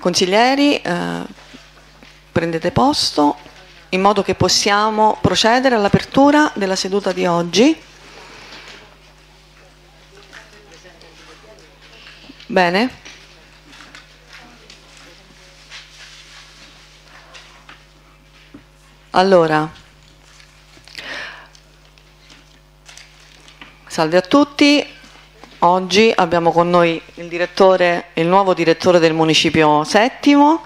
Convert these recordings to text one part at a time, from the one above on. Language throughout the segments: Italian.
Consiglieri, prendete posto in modo che possiamo procedere all'apertura della seduta di oggi. Bene. Allora, salve a tutti. Oggi abbiamo con noi il nuovo direttore del Municipio VII,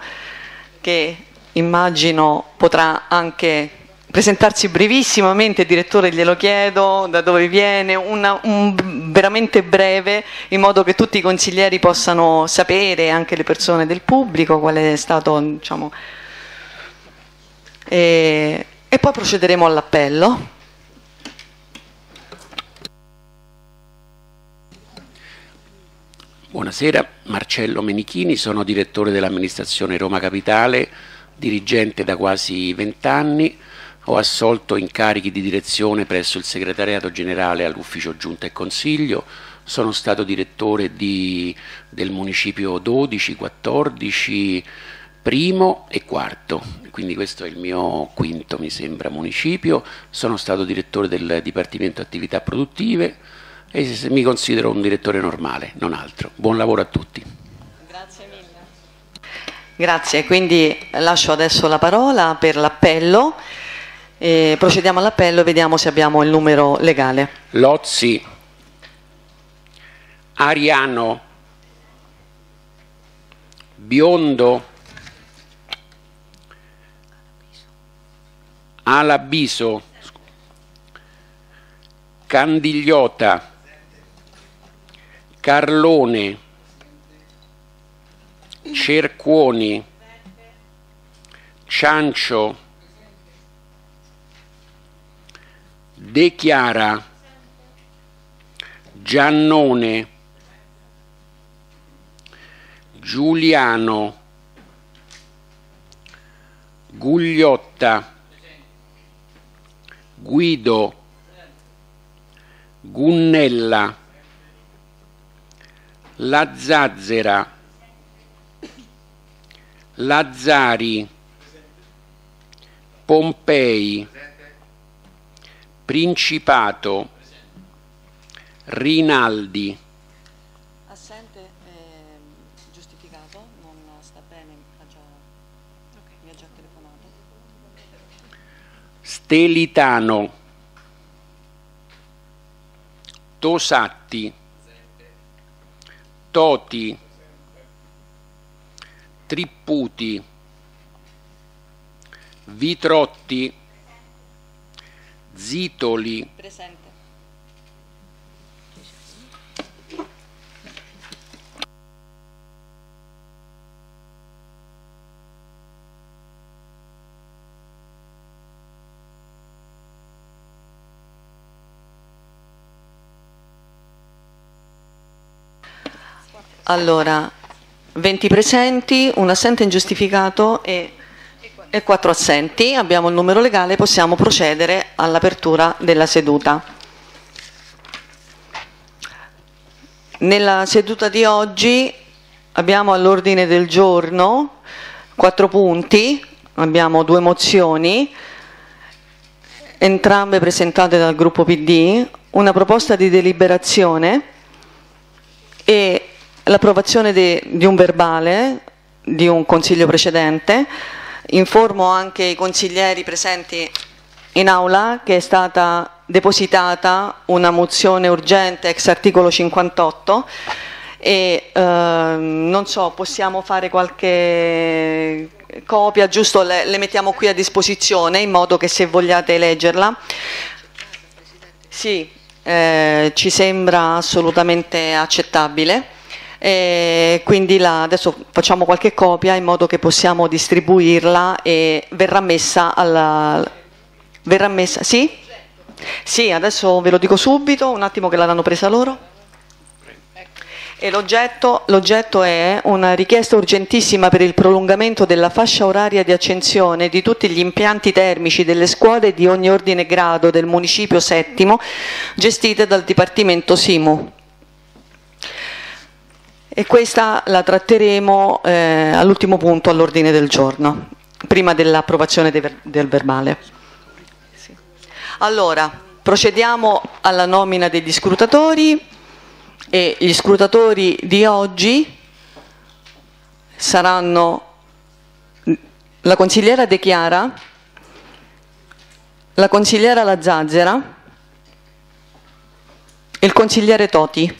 che immagino potrà anche presentarsi brevissimamente. Direttore, glielo chiedo, da dove viene, veramente breve, in modo che tutti i consiglieri possano sapere, anche le persone del pubblico, qual è stato, diciamo. E poi procederemo all'appello. Buonasera, Marcello Menichini, sono direttore dell'amministrazione Roma Capitale, dirigente da quasi 20 anni, ho assolto incarichi di direzione presso il segretariato generale all'ufficio giunta e consiglio, sono stato direttore del municipio 12, 14, primo e quarto, quindi questo è il mio quinto, mi sembra, municipio, sono stato direttore del Dipartimento Attività Produttive, e mi considero un direttore normale, non altro. Buon lavoro a tutti. Grazie mille. Grazie, quindi lascio adesso la parola per l'appello. Procediamo all'appello e vediamo se abbiamo il numero legale. Lozzi, Ariano, Biondo, Alabiso, Candigliota, Carlone, Cerquoni, Ciancio, De Chiara, Giannone, Giuliano, Gugliotta, Guido, Gunnella, Lazazzera, Lazzari, Pompei, Principato, Rinaldi. Assente, giustificato, non sta bene, mi ha già telefonato. Stelitano, Tosatti, Toti, Tripputi, Vitrotti, Zitoli. Presente. Allora, 20 presenti, un assente ingiustificato e 4 assenti. Abbiamo il numero legale, possiamo procedere all'apertura della seduta. Nella seduta di oggi abbiamo all'ordine del giorno 4 punti, abbiamo 2 mozioni, entrambe presentate dal gruppo PD, una proposta di deliberazione e l'approvazione di un verbale di un consiglio precedente. Informo anche i consiglieri presenti in aula che è stata depositata una mozione urgente ex articolo 58 e non so, possiamo fare qualche copia, giusto, le mettiamo qui a disposizione in modo che se vogliate leggerla. Sì, ci sembra assolutamente accettabile. E quindi adesso facciamo qualche copia in modo che possiamo distribuirla e verrà messa sì? Sì, adesso ve lo dico subito, un attimo che l'hanno presa loro. E l'oggetto è una richiesta urgentissima per il prolungamento della fascia oraria di accensione di tutti gli impianti termici delle scuole di ogni ordine e grado del Municipio VII gestite dal Dipartimento Simu. E questa la tratteremo all'ultimo punto all'ordine del giorno, prima dell'approvazione del verbale. Allora, procediamo alla nomina degli scrutatori. E gli scrutatori di oggi saranno la consigliera De Chiara, la consigliera Lazazzera e il consigliere Toti.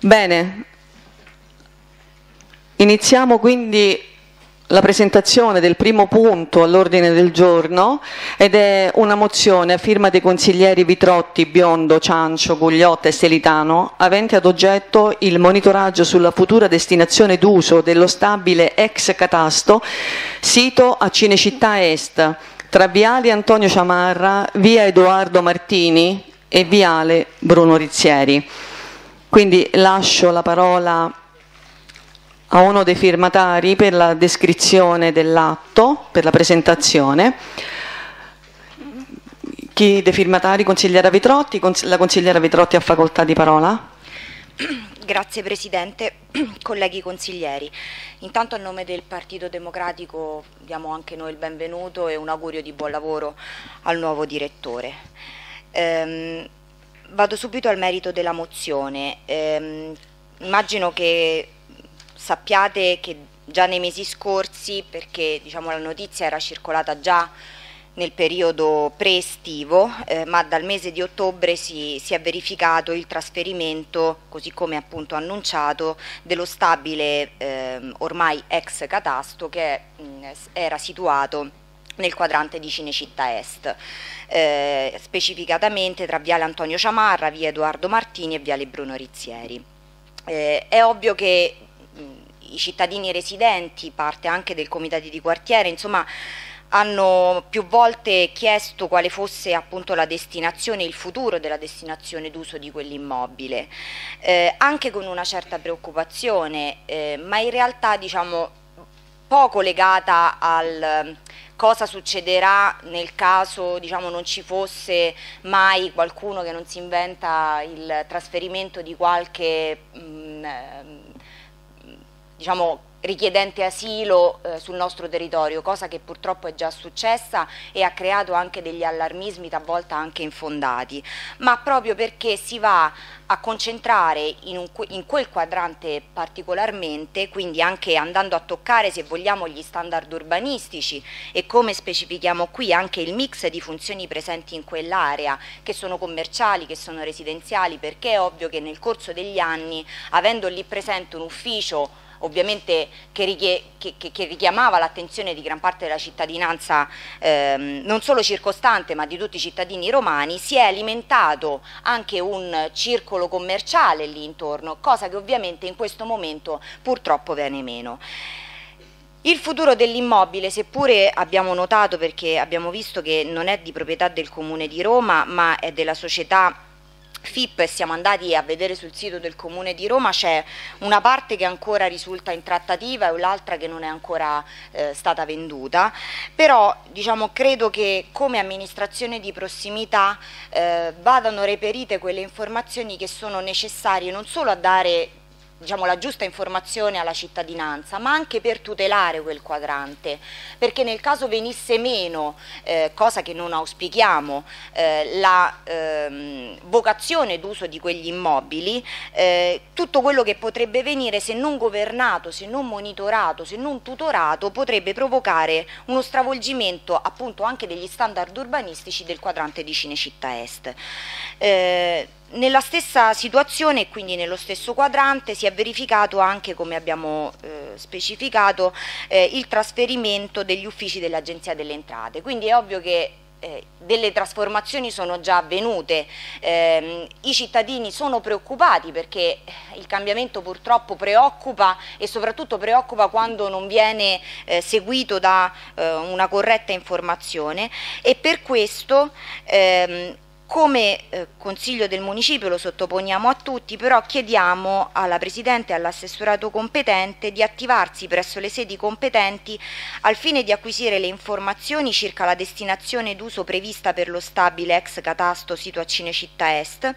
Bene, iniziamo quindi la presentazione del primo punto all'ordine del giorno ed è una mozione a firma dei consiglieri Vitrotti, Biondo, Ciancio, Gugliotta e Stelitano avente ad oggetto il monitoraggio sulla futura destinazione d'uso dello stabile ex catasto sito a Cinecittà Est tra Viale Antonio Ciamarra, Via Edoardo Martini e Viale Bruno Rizzieri. Quindi lascio la parola a uno dei firmatari per la descrizione dell'atto, per la presentazione. Chi dei firmatari? Consigliera Vitrotti. La consigliera Vitrotti ha facoltà di parola. Grazie Presidente, colleghi consiglieri. Intanto a nome del Partito Democratico diamo anche noi il benvenuto e un augurio di buon lavoro al nuovo direttore. Vado subito al merito della mozione. Immagino che sappiate che già nei mesi scorsi, perché diciamo, la notizia era circolata già nel periodo pre-estivo, ma dal mese di ottobre si è verificato il trasferimento, così come appunto annunciato, dello stabile ormai ex catasto che era situato nel quadrante di Cinecittà Est, specificatamente tra Viale Antonio Ciamarra, Via Edoardo Martini e Viale Bruno Rizzieri. È ovvio che i cittadini residenti, parte anche del comitato di quartiere, insomma, hanno più volte chiesto quale fosse appunto la destinazione, il futuro della destinazione d'uso di quell'immobile, anche con una certa preoccupazione, ma in realtà diciamo poco legata al cosa succederà nel caso diciamo, non ci fosse mai qualcuno che non si inventa il trasferimento di qualche diciamo, richiedente asilo sul nostro territorio, cosa che purtroppo è già successa e ha creato anche degli allarmismi talvolta anche infondati, ma proprio perché si va a concentrare in quel quadrante particolarmente, quindi anche andando a toccare se vogliamo gli standard urbanistici e come specifichiamo qui anche il mix di funzioni presenti in quell'area, che sono commerciali, che sono residenziali, perché è ovvio che nel corso degli anni, avendo lì presente un ufficio ovviamente che richiamava l'attenzione di gran parte della cittadinanza non solo circostante ma di tutti i cittadini romani, si è alimentato anche un circolo commerciale lì intorno, cosa che ovviamente in questo momento purtroppo viene meno. Il futuro dell'immobile, seppure abbiamo notato, perché abbiamo visto che non è di proprietà del Comune di Roma ma è della società FIP, siamo andati a vedere sul sito del Comune di Roma, c'è una parte che ancora risulta in trattativa e l'altra che non è ancora stata venduta, però diciamo, credo che come amministrazione di prossimità vadano reperite quelle informazioni che sono necessarie non solo a dare diciamo, la giusta informazione alla cittadinanza, ma anche per tutelare quel quadrante, perché nel caso venisse meno, cosa che non auspichiamo, la vocazione d'uso di quegli immobili, tutto quello che potrebbe venire se non governato, se non monitorato, se non tutorato, potrebbe provocare uno stravolgimento appunto anche degli standard urbanistici del quadrante di Cinecittà Est. Nella stessa situazione e quindi nello stesso quadrante si è verificato anche, come abbiamo specificato, il trasferimento degli uffici dell'Agenzia delle Entrate, quindi è ovvio che delle trasformazioni sono già avvenute, i cittadini sono preoccupati perché il cambiamento purtroppo preoccupa e soprattutto preoccupa quando non viene seguito da una corretta informazione e per questo Come Consiglio del Municipio lo sottoponiamo a tutti, però chiediamo alla Presidente e all'assessorato competente di attivarsi presso le sedi competenti al fine di acquisire le informazioni circa la destinazione d'uso prevista per lo stabile ex catasto sito a Cinecittà Est,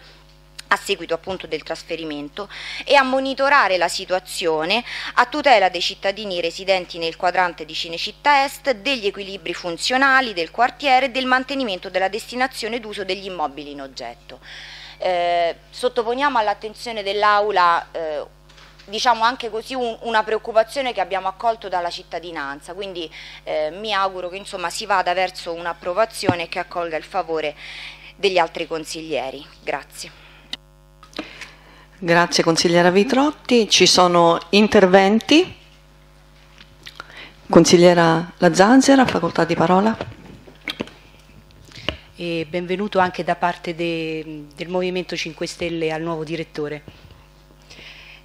a seguito appunto del trasferimento, e a monitorare la situazione a tutela dei cittadini residenti nel quadrante di Cinecittà Est, degli equilibri funzionali del quartiere e del mantenimento della destinazione d'uso degli immobili in oggetto. Sottoponiamo all'attenzione dell'Aula diciamo anche così una preoccupazione che abbiamo accolto dalla cittadinanza, quindi mi auguro che insomma si vada verso un'approvazione che accolga il favore degli altri consiglieri. Grazie. Grazie consigliera Vitrotti. Ci sono interventi? Consigliera Lazazzera, facoltà di parola. E benvenuto anche da parte del Movimento 5 Stelle al nuovo direttore.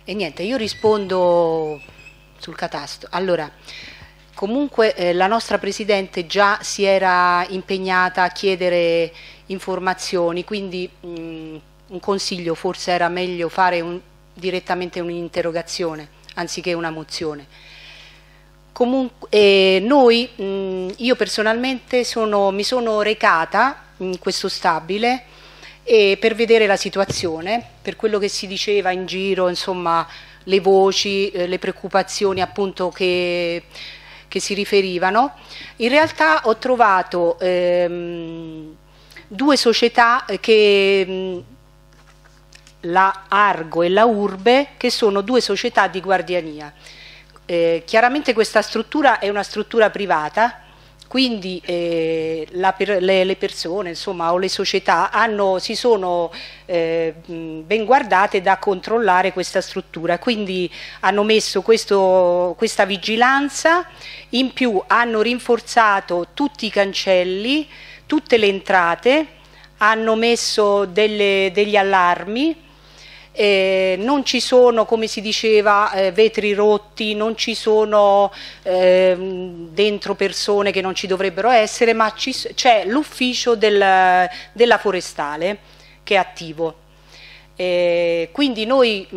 E niente, io rispondo sul catasto. Allora, comunque la nostra Presidente già si era impegnata a chiedere informazioni, quindi un consiglio, forse era meglio fare direttamente un'interrogazione anziché una mozione. Comunque io personalmente mi sono recata in questo stabile per vedere la situazione, per quello che si diceva in giro, insomma le voci, le preoccupazioni appunto che si riferivano. In realtà ho trovato due società che la Argo e la Urbe, che sono due società di guardiania. Chiaramente questa struttura è una struttura privata, quindi le persone, insomma, o le società si sono ben guardate da controllare questa struttura, quindi hanno messo questa vigilanza, in più hanno rinforzato tutti i cancelli, tutte le entrate, hanno messo degli allarmi. Non ci sono, come si diceva, vetri rotti, non ci sono dentro persone che non ci dovrebbero essere, ma c'è l'ufficio della forestale che è attivo. Quindi noi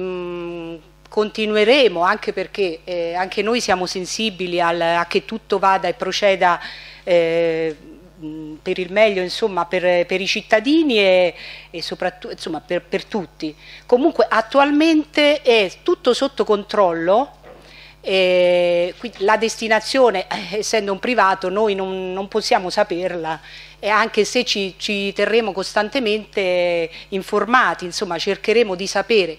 continueremo, anche perché anche noi siamo sensibili a che tutto vada e proceda per il meglio, insomma, per i cittadini e soprattutto, insomma, per tutti. Comunque attualmente è tutto sotto controllo, la destinazione, essendo un privato, noi non possiamo saperla, e anche se ci terremo costantemente informati, insomma cercheremo di sapere.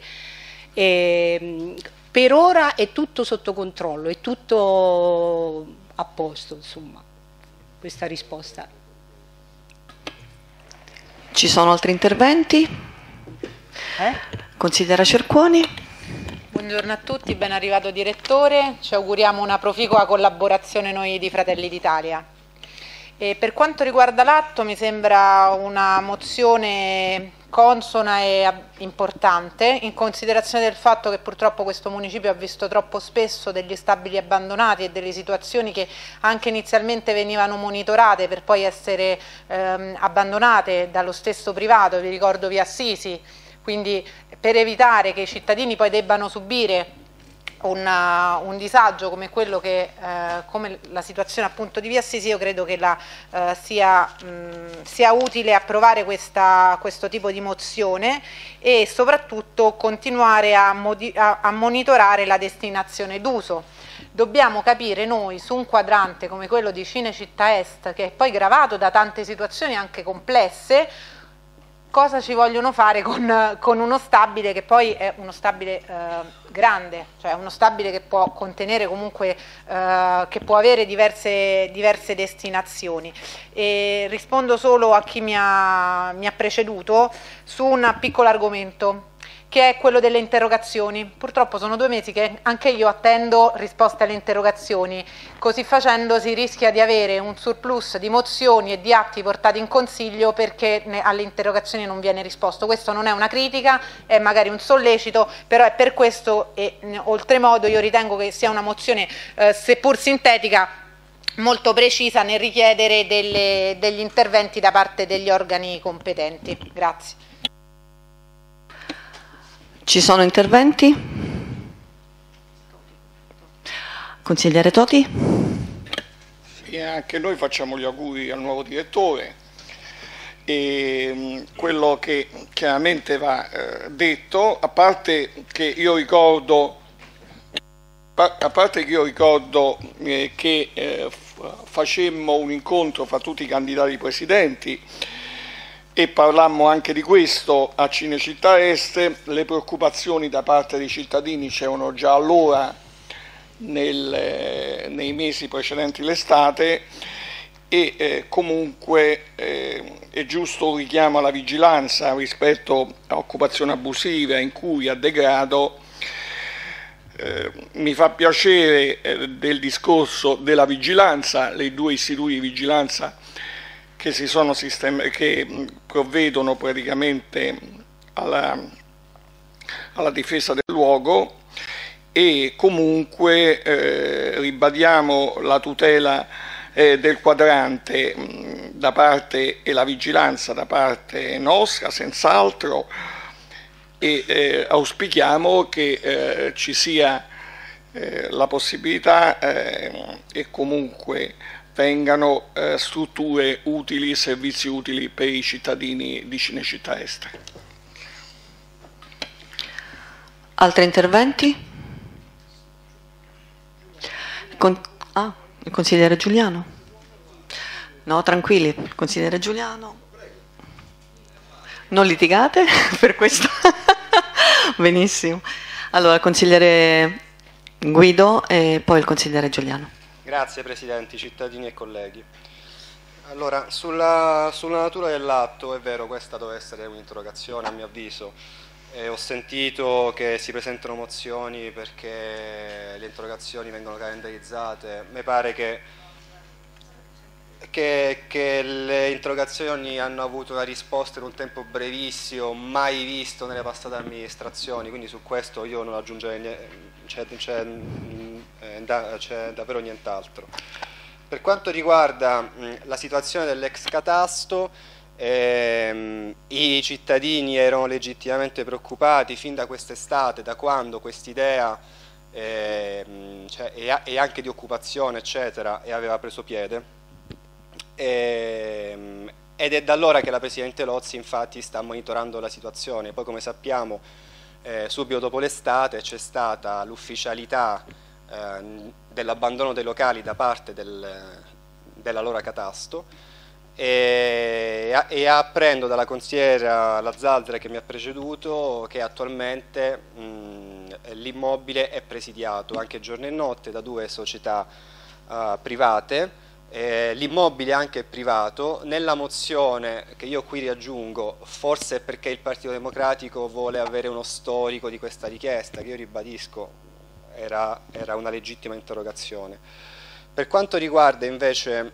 Per ora è tutto sotto controllo, è tutto a posto, insomma. Questa risposta. Ci sono altri interventi? Consigliera Cerquoni. Buongiorno a tutti, ben arrivato direttore, ci auguriamo una proficua collaborazione noi di Fratelli d'Italia. Per quanto riguarda l'atto, mi sembra una mozione consona e importante, in considerazione del fatto che purtroppo questo municipio ha visto troppo spesso degli stabili abbandonati e delle situazioni che anche inizialmente venivano monitorate per poi essere abbandonate dallo stesso privato, vi ricordo via Assisi, quindi per evitare che i cittadini poi debbano subire un disagio come quello che come la situazione appunto di via Assisi, io credo che sia utile approvare questo tipo di mozione e soprattutto continuare a monitorare la destinazione d'uso. Dobbiamo capire noi, su un quadrante come quello di Cinecittà Est, che è poi gravato da tante situazioni anche complesse, cosa ci vogliono fare con uno stabile che poi è uno stabile grande, cioè uno stabile che può contenere comunque, che può avere diverse destinazioni. E rispondo solo a chi mi ha preceduto su un piccolo argomento, che è quello delle interrogazioni. Purtroppo sono 2 mesi che anche io attendo risposte alle interrogazioni, così facendo si rischia di avere un surplus di mozioni e di atti portati in consiglio perché alle interrogazioni non viene risposto. Questo non è una critica, è magari un sollecito, però è per questo e oltremodo io ritengo che sia una mozione seppur sintetica molto precisa nel richiedere degli interventi da parte degli organi competenti. Grazie. Ci sono interventi? Consigliere Toti. Sì, anche noi facciamo gli auguri al nuovo direttore. E quello che chiaramente va detto, a parte che io ricordo che facemmo un incontro fra tutti i candidati presidenti e parlammo anche di questo a Cinecittà Est, le preoccupazioni da parte dei cittadini c'erano già allora nei mesi precedenti l'estate e comunque è giusto un richiamo alla vigilanza rispetto a occupazione abusiva, incuria, a degrado. Mi fa piacere del discorso della vigilanza, le due istituti di vigilanza che provvedono praticamente alla difesa del luogo, e comunque ribadiamo la tutela del quadrante e la vigilanza da parte nostra, senz'altro, e auspichiamo che ci sia la possibilità e comunque vengano strutture utili, servizi utili per i cittadini di Cinecittà Est. Altri interventi? Il consigliere Giuliano? No, tranquilli, il consigliere Giuliano. Non litigate per questo. Benissimo. Allora, il consigliere Guido e poi il consigliere Giuliano. Grazie Presidente, cittadini e colleghi. Allora, sulla natura dell'atto, è vero, questa doveva essere un'interrogazione a mio avviso. Ho sentito che si presentano mozioni perché le interrogazioni vengono calendarizzate. Mi pare che le interrogazioni hanno avuto la risposta in un tempo brevissimo, mai visto nelle passate amministrazioni, quindi su questo io non aggiungerei, c'è davvero nient'altro. Per quanto riguarda la situazione dell'ex catasto, i cittadini erano legittimamente preoccupati fin da quest'estate, da quando quest'idea e anche di occupazione eccetera aveva preso piede, ed è da allora che la Presidente Lozzi infatti sta monitorando la situazione. Poi, come sappiamo, subito dopo l'estate c'è stata l'ufficialità dell'abbandono dei locali da parte dell'allora catasto, e apprendo dalla consigliera Lazazzera, che mi ha preceduto, che attualmente l'immobile è presidiato anche giorno e notte da due società private. L'immobile anche è privato. Nella mozione, che io qui riaggiungo, forse perché il Partito Democratico vuole avere uno storico di questa richiesta, che io ribadisco era una legittima interrogazione. Per quanto riguarda invece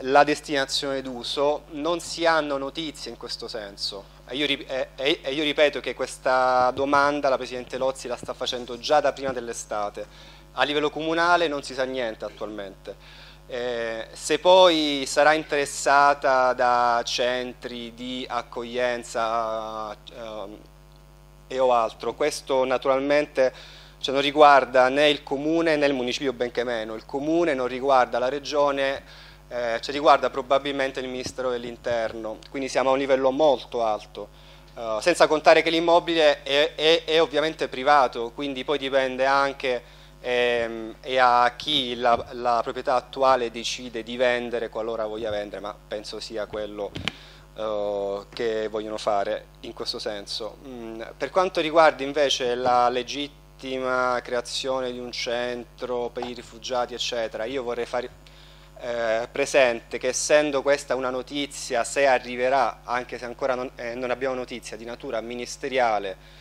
la destinazione d'uso, non si hanno notizie in questo senso, e io ripeto che questa domanda la Presidente Lozzi la sta facendo già da prima dell'estate. A livello comunale non si sa niente attualmente. Se poi sarà interessata da centri di accoglienza e o altro, questo naturalmente non riguarda né il Comune né il Municipio, benché meno. Il Comune non riguarda la Regione, ci riguarda probabilmente il Ministero dell'Interno, quindi siamo a un livello molto alto, senza contare che l'immobile è ovviamente privato, quindi poi dipende anche a chi la proprietà attuale decide di vendere, qualora voglia vendere, ma penso sia quello che vogliono fare in questo senso. Per quanto riguarda invece la legittima creazione di un centro per i rifugiati eccetera, io vorrei fare presente che, essendo questa una notizia, se arriverà, anche se ancora non abbiamo notizia, di natura ministeriale,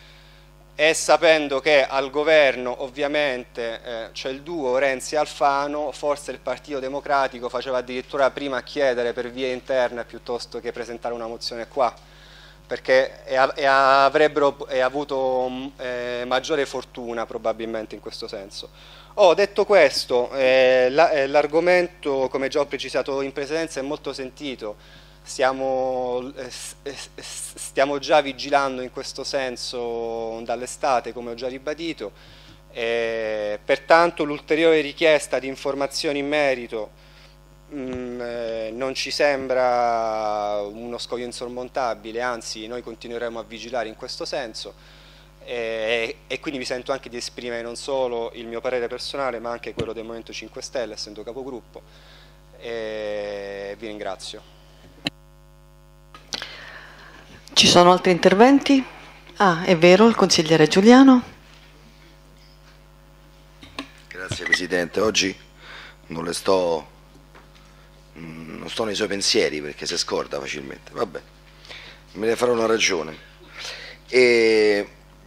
e sapendo che al governo ovviamente c'è il duo Renzi-Alfano, forse il Partito Democratico faceva addirittura prima a chiedere per via interna piuttosto che presentare una mozione qua. perché avrebbero avuto maggiore fortuna probabilmente in questo senso. Detto questo, l'argomento, come già ho precisato in precedenza, è molto sentito, stiamo già vigilando in questo senso dall'estate, come ho già ribadito, pertanto l'ulteriore richiesta di informazioni in merito non ci sembra uno scoglio insormontabile, anzi noi continueremo a vigilare in questo senso, e quindi mi sento anche di esprimere non solo il mio parere personale ma anche quello del Movimento 5 Stelle, essendo capogruppo, e vi ringrazio. Ci sono altri interventi? Ah, è vero, il consigliere Giuliano. Grazie Presidente, oggi non sto nei suoi pensieri perché si scorda facilmente, vabbè, me ne farò una ragione.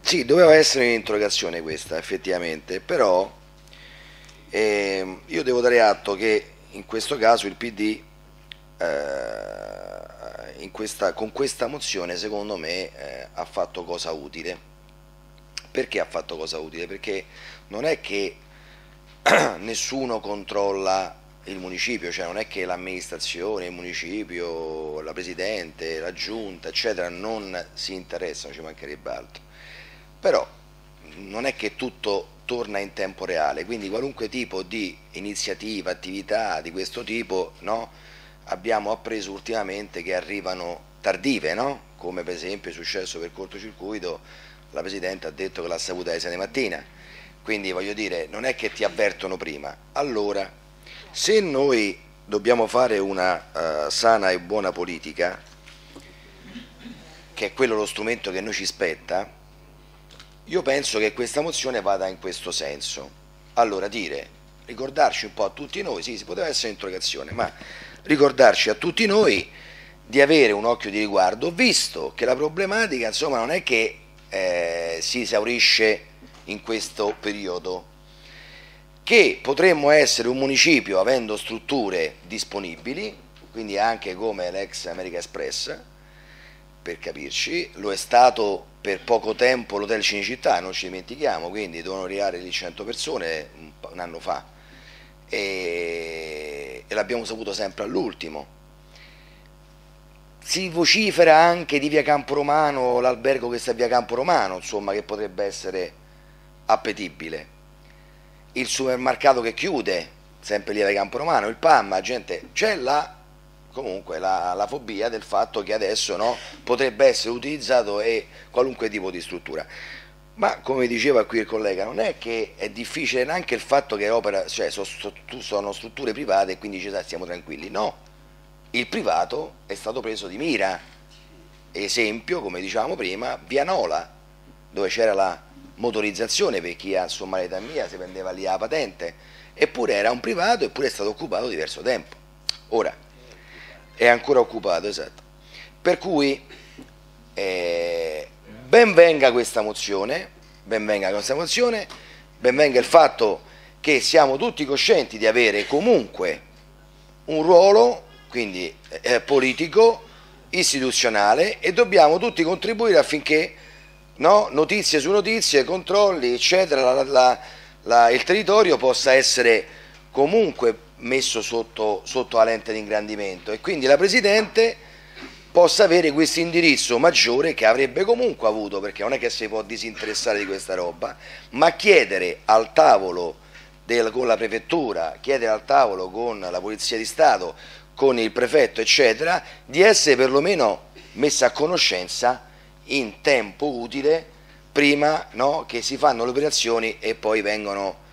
Sì, doveva essere un'interrogazione questa effettivamente, però io devo dare atto che in questo caso il PD con questa mozione secondo me ha fatto cosa utile. Perché ha fatto cosa utile? Perché non è che nessuno controlla il municipio, cioè non è che l'amministrazione, il municipio, la presidente, la giunta eccetera non si interessano, ci mancherebbe altro, però non è che tutto torna in tempo reale, quindi qualunque tipo di iniziativa, attività di questo tipo, no, abbiamo appreso ultimamente che arrivano tardive, no? Come per esempio è successo per cortocircuito, la presidente ha detto che l'ha saputa alle 6 di mattina, quindi voglio dire non è che ti avvertono prima. Allora, se noi dobbiamo fare una sana e buona politica, che è quello lo strumento che a noi ci spetta, io penso che questa mozione vada in questo senso. Allora, ricordarci un po' a tutti noi, sì, si poteva essere un'interrogazione, ma ricordarci a tutti noi di avere un occhio di riguardo, visto che la problematica, insomma, non è che si esaurisce in questo periodo, che potremmo essere un municipio avendo strutture disponibili, quindi anche come l'ex America Express, per capirci, lo è stato per poco tempo l'hotel Cinecittà, non ci dimentichiamo, quindi dovevano arrivare lì 100 persone un anno fa, e l'abbiamo saputo sempre all'ultimo. Si vocifera anche di via Campo Romano, l'albergo che sta a via Campo Romano, insomma, che potrebbe essere appetibile. Il supermercato che chiude, sempre lì a Campo Romano, il PAM, gente, c'è comunque la fobia del fatto che adesso, no, potrebbe essere utilizzato qualunque tipo di struttura. Ma come diceva qui il collega, non è che è difficile neanche il fatto che cioè, sono strutture private e quindi stiamo tranquilli. No, il privato è stato preso di mira. Esempio, come dicevamo prima, Via Nola, dove c'era la motorizzazione, per chi ha insomma l'età mia si prendeva lì la patente, eppure era un privato, eppure è stato occupato diverso tempo, ora è ancora occupato, esatto, per cui ben venga questa mozione, ben venga il fatto che siamo tutti coscienti di avere comunque un ruolo, quindi politico, istituzionale, e dobbiamo tutti contribuire affinché, no, notizie su notizie, controlli eccetera, il territorio possa essere comunque messo sotto la lente di ingrandimento, e quindi la Presidente possa avere questo indirizzo maggiore che avrebbe comunque avuto, perché non è che si può disinteressare di questa roba, ma chiedere al tavolo con la prefettura, chiedere al tavolo con la Polizia di Stato, con il prefetto eccetera, di essere perlomeno messa a conoscenza in tempo utile prima, no, che si fanno le operazioni e poi vengono,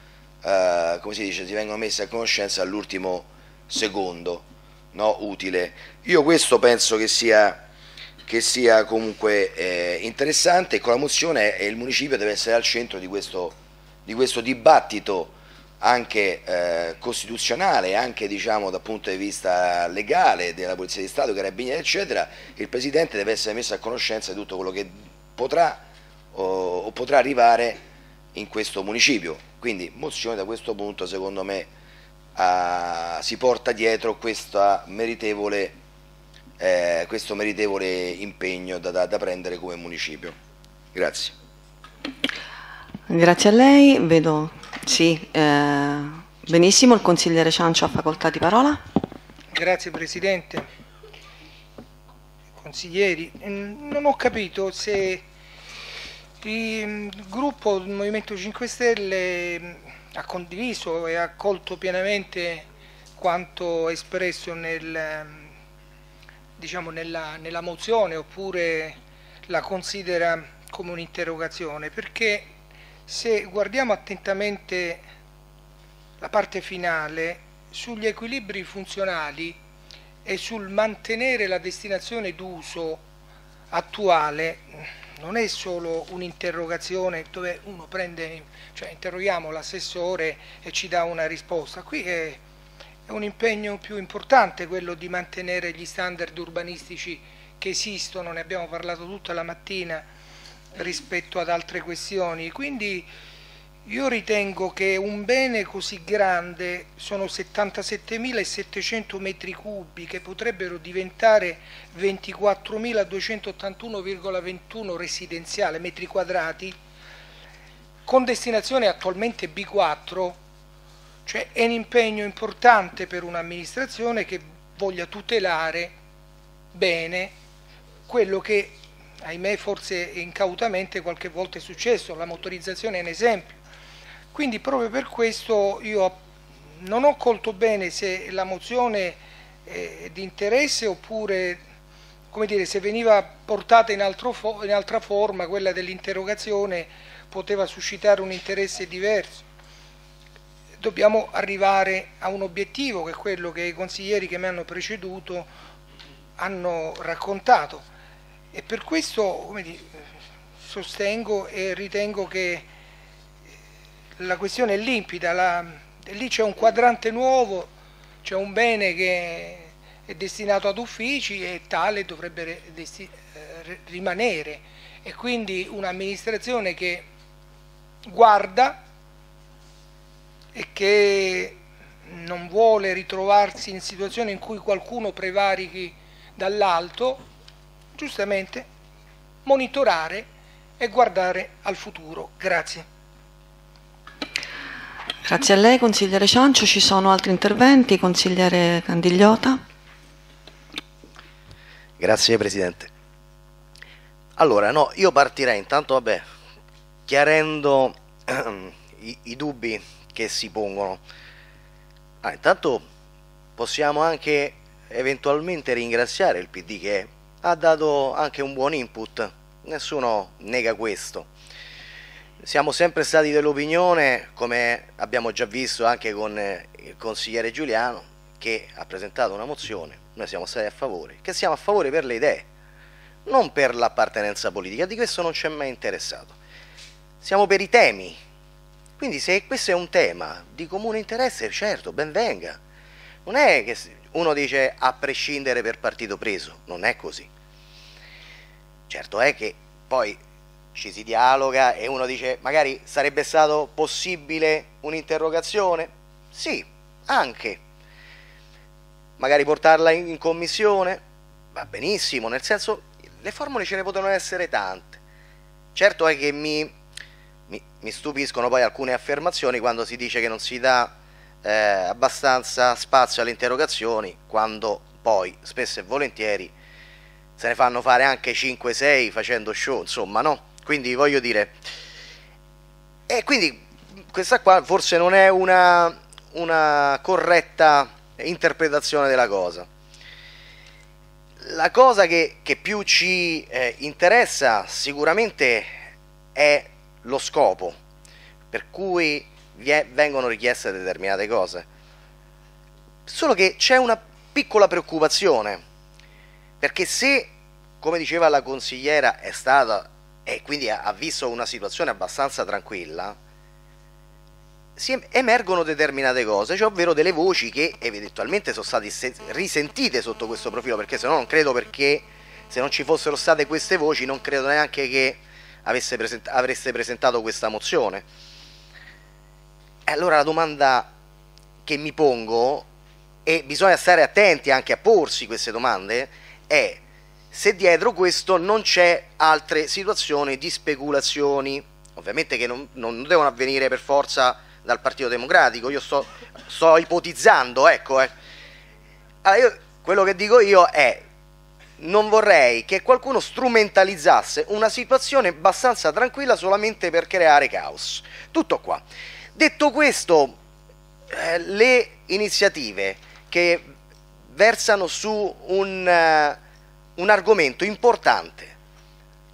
come si dice, si vengono messe a conoscenza all'ultimo secondo, no, utile. Io questo penso che sia comunque interessante, e con la mozione il municipio deve essere al centro di questo dibattito anche costituzionale, anche diciamo dal punto di vista legale, della Polizia di Stato, Carabinieri eccetera. Il Presidente deve essere messo a conoscenza di tutto quello che potrà arrivare in questo municipio, quindi mozione da questo punto secondo me si porta dietro questa meritevole questo meritevole impegno da prendere come municipio. Grazie. Grazie a lei. Vedo, sì, benissimo, il consigliere Ciancio ha facoltà di parola. Grazie Presidente. Consiglieri, non ho capito se il gruppo del Movimento 5 Stelle ha condiviso e ha accolto pienamente quanto espresso nella mozione, oppure la considera come un'interrogazione, perché se guardiamo attentamente la parte finale sugli equilibri funzionali e sul mantenere la destinazione d'uso attuale, non è solo un'interrogazione dove uno prende, cioè interroghiamo l'assessore e ci dà una risposta. Qui è un impegno più importante quello di mantenere gli standard urbanistici che esistono, ne abbiamo parlato tutta la mattina rispetto ad altre questioni. Quindi io ritengo che un bene così grande, sono 77.700 metri cubi che potrebbero diventare 24.281,21 residenziale metri quadrati, con destinazione attualmente B4, cioè è un impegno importante per un'amministrazione che voglia tutelare bene quello che, ahimè, forse incautamente qualche volta è successo, la motorizzazione è un esempio. Quindi proprio per questo io non ho colto bene se la mozione è di interesse oppure, come dire, se veniva portata in altra forma, quella dell'interrogazione poteva suscitare un interesse diverso. Dobbiamo arrivare a un obiettivo che è quello che i consiglieri che mi hanno preceduto hanno raccontato, e per questo, come dire, sostengo e ritengo che la questione è limpida, lì c'è un quadrante nuovo, c'è un bene che è destinato ad uffici e tale dovrebbe rimanere, e quindi un'amministrazione che guarda e che non vuole ritrovarsi in situazioni in cui qualcuno prevarichi dall'alto, giustamente monitorare e guardare al futuro. Grazie. Grazie a lei, consigliere Ciancio. Ci sono altri interventi? Consigliere Candigliota. Grazie Presidente. Allora, no, io partirei intanto, vabbè, chiarendo i dubbi che si pongono. Intanto possiamo anche eventualmente ringraziare il PD che ha dato anche un buon input, nessuno nega questo. Siamo sempre stati dell'opinione, come abbiamo già visto anche con il consigliere Giuliano, che ha presentato una mozione, noi siamo stati a favore, che siamo a favore per le idee, non per l'appartenenza politica, di questo non ci è mai interessato. Siamo per i temi, quindi se questo è un tema di comune interesse, certo, ben venga. Non è che uno dice a prescindere per partito preso, non è così. Certo è che poi ci si dialoga e uno dice magari sarebbe stato possibile un'interrogazione, sì, anche magari portarla in commissione, va benissimo, nel senso le formule ce ne potevano essere tante. Certo è che mi stupiscono poi alcune affermazioni quando si dice che non si dà abbastanza spazio alle interrogazioni, quando poi spesso e volentieri se ne fanno fare anche 5-6 facendo show, insomma, no? Quindi voglio dire, e quindi questa qua forse non è una corretta interpretazione della cosa. La cosa che più ci interessa sicuramente è lo scopo per cui vengono richieste determinate cose, solo che c'è una piccola preoccupazione, perché se, come diceva la consigliera, è stata e quindi ha visto una situazione abbastanza tranquilla, si emergono determinate cose, cioè ovvero delle voci che eventualmente sono state risentite sotto questo profilo, perché se no non credo, perché se non ci fossero state queste voci non credo neanche che avreste presentato questa mozione. E allora la domanda che mi pongo, e bisogna stare attenti anche a porsi queste domande, è se dietro questo non c'è altre situazioni di speculazioni, ovviamente che non devono avvenire per forza dal Partito Democratico, io sto ipotizzando, ecco. Allora quello che dico io è: non vorrei che qualcuno strumentalizzasse una situazione abbastanza tranquilla solamente per creare caos. Tutto qua. Detto questo, le iniziative che versano su un argomento importante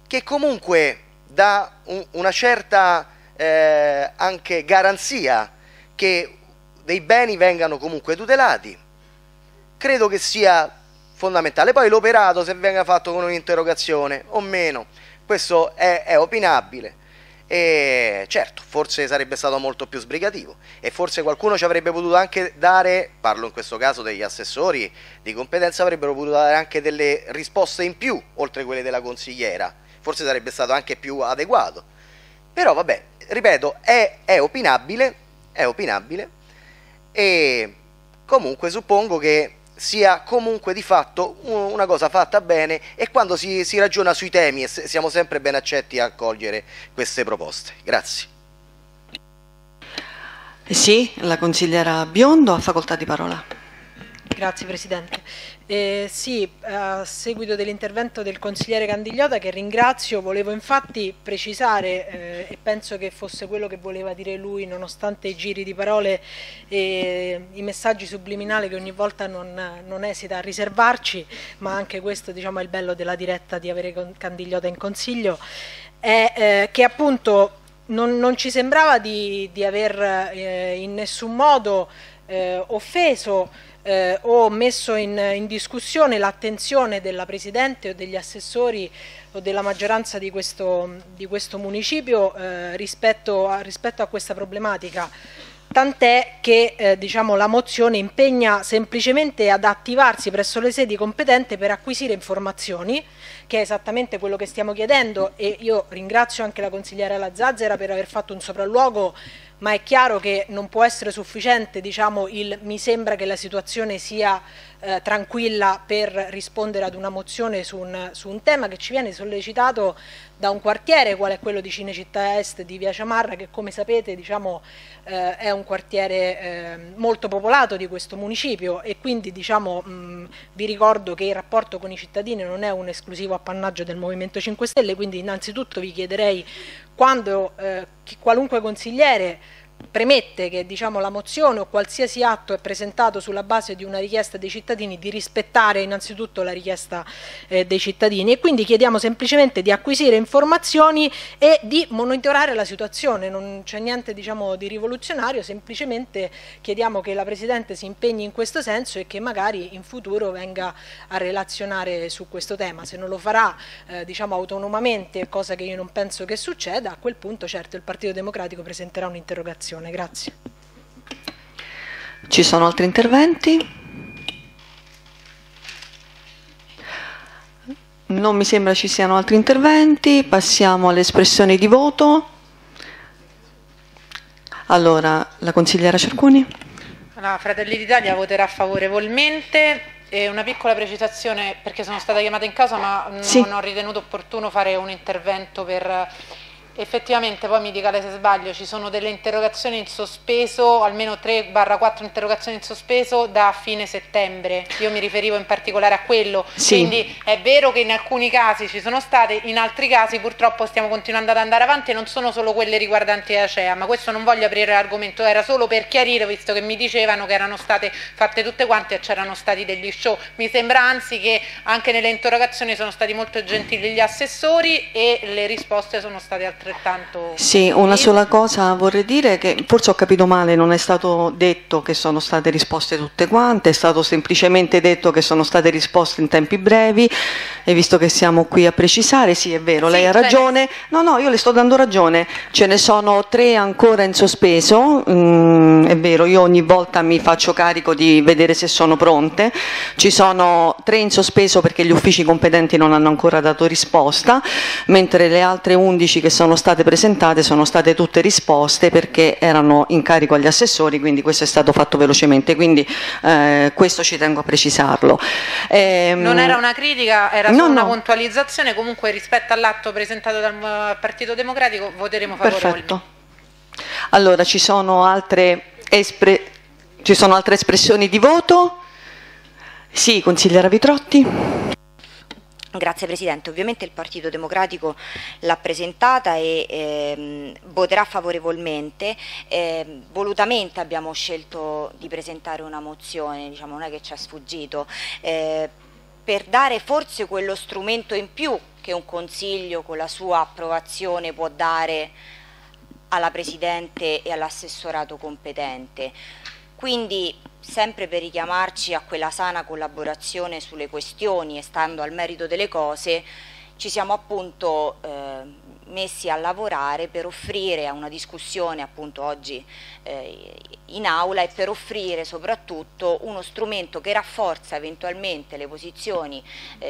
che comunque dà una certa anche garanzia che dei beni vengano comunque tutelati, credo che sia fondamentale. Poi l'operato, se venga fatto con un'interrogazione o meno, questo è opinabile, e certo forse sarebbe stato molto più sbrigativo e forse qualcuno ci avrebbe potuto anche dare, parlo in questo caso degli assessori di competenza, avrebbero potuto dare anche delle risposte in più oltre quelle della consigliera, forse sarebbe stato anche più adeguato, però vabbè, ripeto, è opinabile e comunque suppongo che sia comunque di fatto una cosa fatta bene, e quando si ragiona sui temi siamo sempre ben accetti a accogliere queste proposte. Grazie. Sì, la consigliera Biondo ha facoltà di parola. Grazie Presidente. Sì, a seguito dell'intervento del consigliere Candigliota, che ringrazio, volevo infatti precisare, e penso che fosse quello che voleva dire lui, nonostante i giri di parole e i messaggi subliminali che ogni volta non esita a riservarci, ma anche questo, diciamo, è il bello della diretta, di avere Candigliota in consiglio, è che appunto non ci sembrava di aver in nessun modo offeso o messo in discussione l'attenzione della Presidente o degli assessori o della maggioranza di questo municipio rispetto a questa problematica, tant'è che diciamo, la mozione impegna semplicemente ad attivarsi presso le sedi competenti per acquisire informazioni, che è esattamente quello che stiamo chiedendo, e io ringrazio anche la consigliera Lazazzera per aver fatto un sopralluogo, ma è chiaro che non può essere sufficiente, diciamo, mi sembra che la situazione sia tranquilla per rispondere ad una mozione su un tema che ci viene sollecitato da un quartiere, qual è quello di Cinecittà Est, di Via Ciamarra, che come sapete, diciamo, è un quartiere molto popolato di questo municipio, e quindi, diciamo, vi ricordo che il rapporto con i cittadini non è un esclusivo appannaggio del Movimento 5 Stelle, quindi innanzitutto vi chiederei quando qualunque consigliere premette che, diciamo, la mozione o qualsiasi atto è presentato sulla base di una richiesta dei cittadini, di rispettare innanzitutto la richiesta dei cittadini, e quindi chiediamo semplicemente di acquisire informazioni e di monitorare la situazione. Non c'è niente, diciamo, di rivoluzionario, semplicemente chiediamo che la Presidente si impegni in questo senso e che magari in futuro venga a relazionare su questo tema. Se non lo farà diciamo autonomamente, cosa che io non penso che succeda, a quel punto certo il Partito Democratico presenterà un'interrogazione. Grazie. Ci sono altri interventi? Non mi sembra ci siano altri interventi. Passiamo alle espressioni di voto. Allora, la consigliera Cerquoni. Allora, Fratelli d'Italia voterà favorevolmente. E una piccola precisazione, perché sono stata chiamata in causa, ma non ho ritenuto opportuno fare un intervento per... Effettivamente, poi mi dica lei se sbaglio, ci sono delle interrogazioni in sospeso, almeno 3-4 interrogazioni in sospeso da fine settembre. Io mi riferivo in particolare a quello, sì. Quindi è vero che in alcuni casi ci sono state, in altri casi purtroppo stiamo continuando ad andare avanti, e non sono solo quelle riguardanti ACEA, ma questo non voglio aprire l'argomento, era solo per chiarire, visto che mi dicevano che erano state fatte tutte quante e c'erano stati degli show. Mi sembra anzi che anche nelle interrogazioni sono stati molto gentili gli assessori e le risposte sono state altre. Sì, una sola cosa vorrei dire, che forse ho capito male, non è stato detto che sono state risposte tutte quante, è stato semplicemente detto che sono state risposte in tempi brevi, e visto che siamo qui a precisare, sì è vero, sì, lei ha ragione, no io le sto dando ragione, ce ne sono 3 ancora in sospeso, è vero, io ogni volta mi faccio carico di vedere se sono pronte, ci sono 3 in sospeso perché gli uffici competenti non hanno ancora dato risposta, mentre le altre 11 che sono sono state presentate sono state tutte risposte perché erano in carico agli assessori, quindi questo è stato fatto velocemente, quindi questo ci tengo a precisarlo. Non era una critica, era solo una puntualizzazione, comunque rispetto all'atto presentato dal Partito Democratico voteremo favorevoli. Perfetto. Allora ci sono altre espressioni di voto? Sì, consigliera Vitrotti. Grazie Presidente, ovviamente il Partito Democratico l'ha presentata e voterà favorevolmente. Volutamente abbiamo scelto di presentare una mozione, diciamo, non è che ci ha sfuggito, per dare forse quello strumento in più che un Consiglio con la sua approvazione può dare alla Presidente e all'assessorato competente. Quindi sempre per richiamarci a quella sana collaborazione sulle questioni e stando al merito delle cose, ci siamo appunto messi a lavorare per offrire a una discussione appunto oggi in aula e per offrire soprattutto uno strumento che rafforza eventualmente le posizioni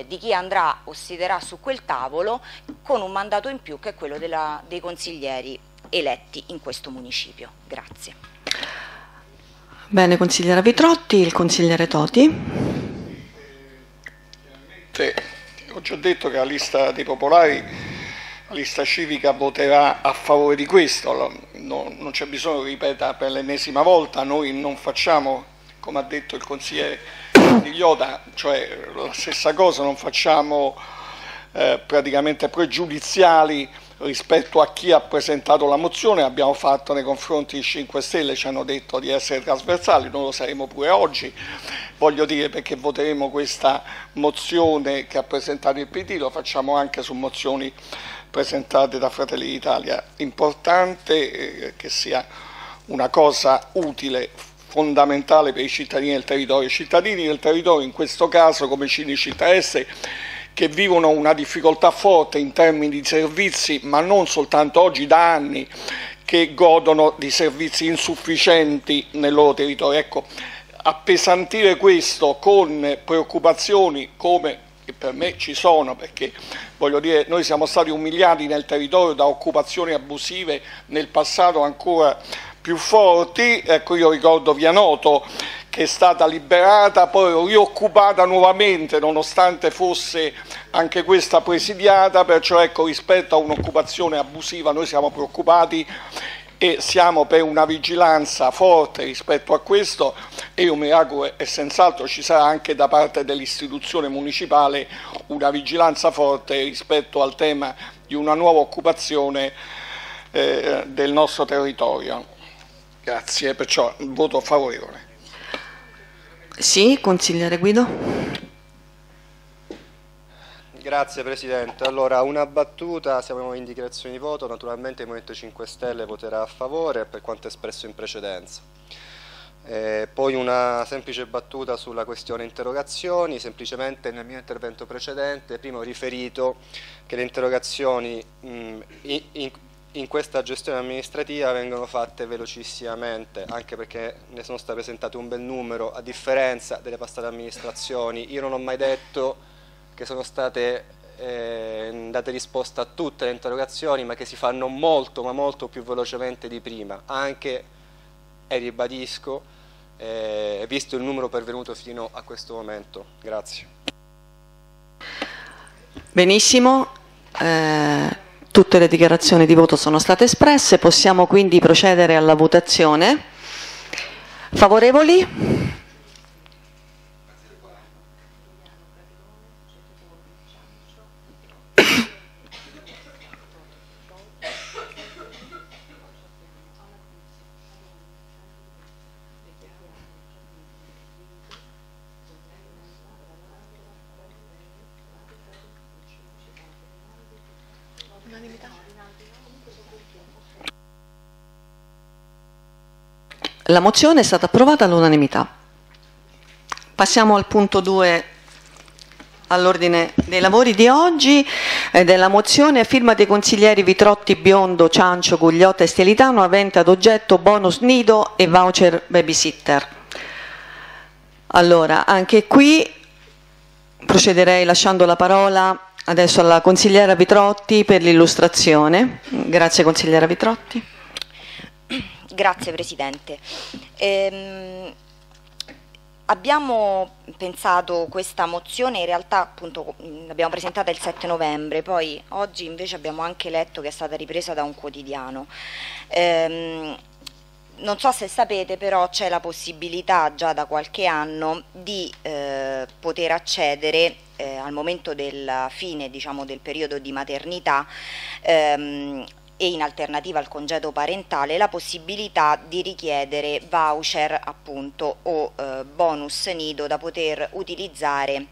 di chi andrà o siederà su quel tavolo con un mandato in più che è quello dei consiglieri eletti in questo municipio. Grazie. Bene, consigliera Vitrotti, il consigliere Toti. Ho già detto che la lista dei popolari, la lista civica, voterà a favore di questo, non c'è bisogno che ripeta per l'ennesima volta, noi non facciamo, come ha detto il consigliere Candigliota, cioè la stessa cosa, non facciamo praticamente pregiudiziali rispetto a chi ha presentato la mozione. Abbiamo fatto nei confronti di 5 Stelle, ci hanno detto di essere trasversali, noi lo saremo pure oggi, voglio dire, perché voteremo questa mozione che ha presentato il PD, lo facciamo anche su mozioni presentate da Fratelli d'Italia. Importante che sia una cosa utile, fondamentale per i cittadini del territorio. I cittadini del territorio in questo caso, come Cinecittà Est, che vivono una difficoltà forte in termini di servizi, ma non soltanto oggi, da anni, che godono di servizi insufficienti nel loro territorio. Ecco, appesantire questo con preoccupazioni come che per me ci sono, perché voglio dire, noi siamo stati umiliati nel territorio da occupazioni abusive nel passato ancora più forti. Ecco, io ricordo Via Noto, che è stata liberata, poi rioccupata nuovamente nonostante fosse anche questa presidiata, perciò ecco, rispetto a un'occupazione abusiva noi siamo preoccupati e siamo per una vigilanza forte rispetto a questo, e io mi auguro e senz'altro ci sarà anche da parte dell'istituzione municipale una vigilanza forte rispetto al tema di una nuova occupazione del nostro territorio. Grazie, perciò voto favorevole. Sì, consigliere Guido. Grazie Presidente. Allora, una battuta, siamo in dichiarazione di voto, naturalmente il Movimento 5 Stelle voterà a favore per quanto espresso in precedenza. Poi una semplice battuta sulla questione interrogazioni, semplicemente nel mio intervento precedente, prima ho riferito che le interrogazioni in questa gestione amministrativa vengono fatte velocissimamente, anche perché ne sono state presentate un bel numero, a differenza delle passate amministrazioni. Io non ho mai detto che sono state date risposta a tutte le interrogazioni, ma che si fanno molto, ma molto più velocemente di prima, anche, e ribadisco, visto il numero pervenuto fino a questo momento. Grazie. Benissimo. Tutte le dichiarazioni di voto sono state espresse, possiamo quindi procedere alla votazione. Favorevoli? La mozione è stata approvata all'unanimità. Passiamo al punto 2 all'ordine dei lavori di oggi, della mozione a firma dei consiglieri Vitrotti, Biondo, Ciancio, Gugliotta e Stelitano, avente ad oggetto Bonus Nido e Voucher Baby Sitter. Allora, anche qui procederei lasciando la parola adesso alla consigliera Vitrotti per l'illustrazione. Grazie consigliera Vitrotti. Grazie Presidente. Abbiamo pensato questa mozione, in realtà appunto l'abbiamo presentata il 7 novembre, poi oggi invece abbiamo anche letto che è stata ripresa da un quotidiano. Non so se sapete, però c'è la possibilità già da qualche anno di poter accedere al momento della fine, diciamo, del periodo di maternità e in alternativa al congedo parentale, la possibilità di richiedere voucher appunto o bonus nido da poter utilizzare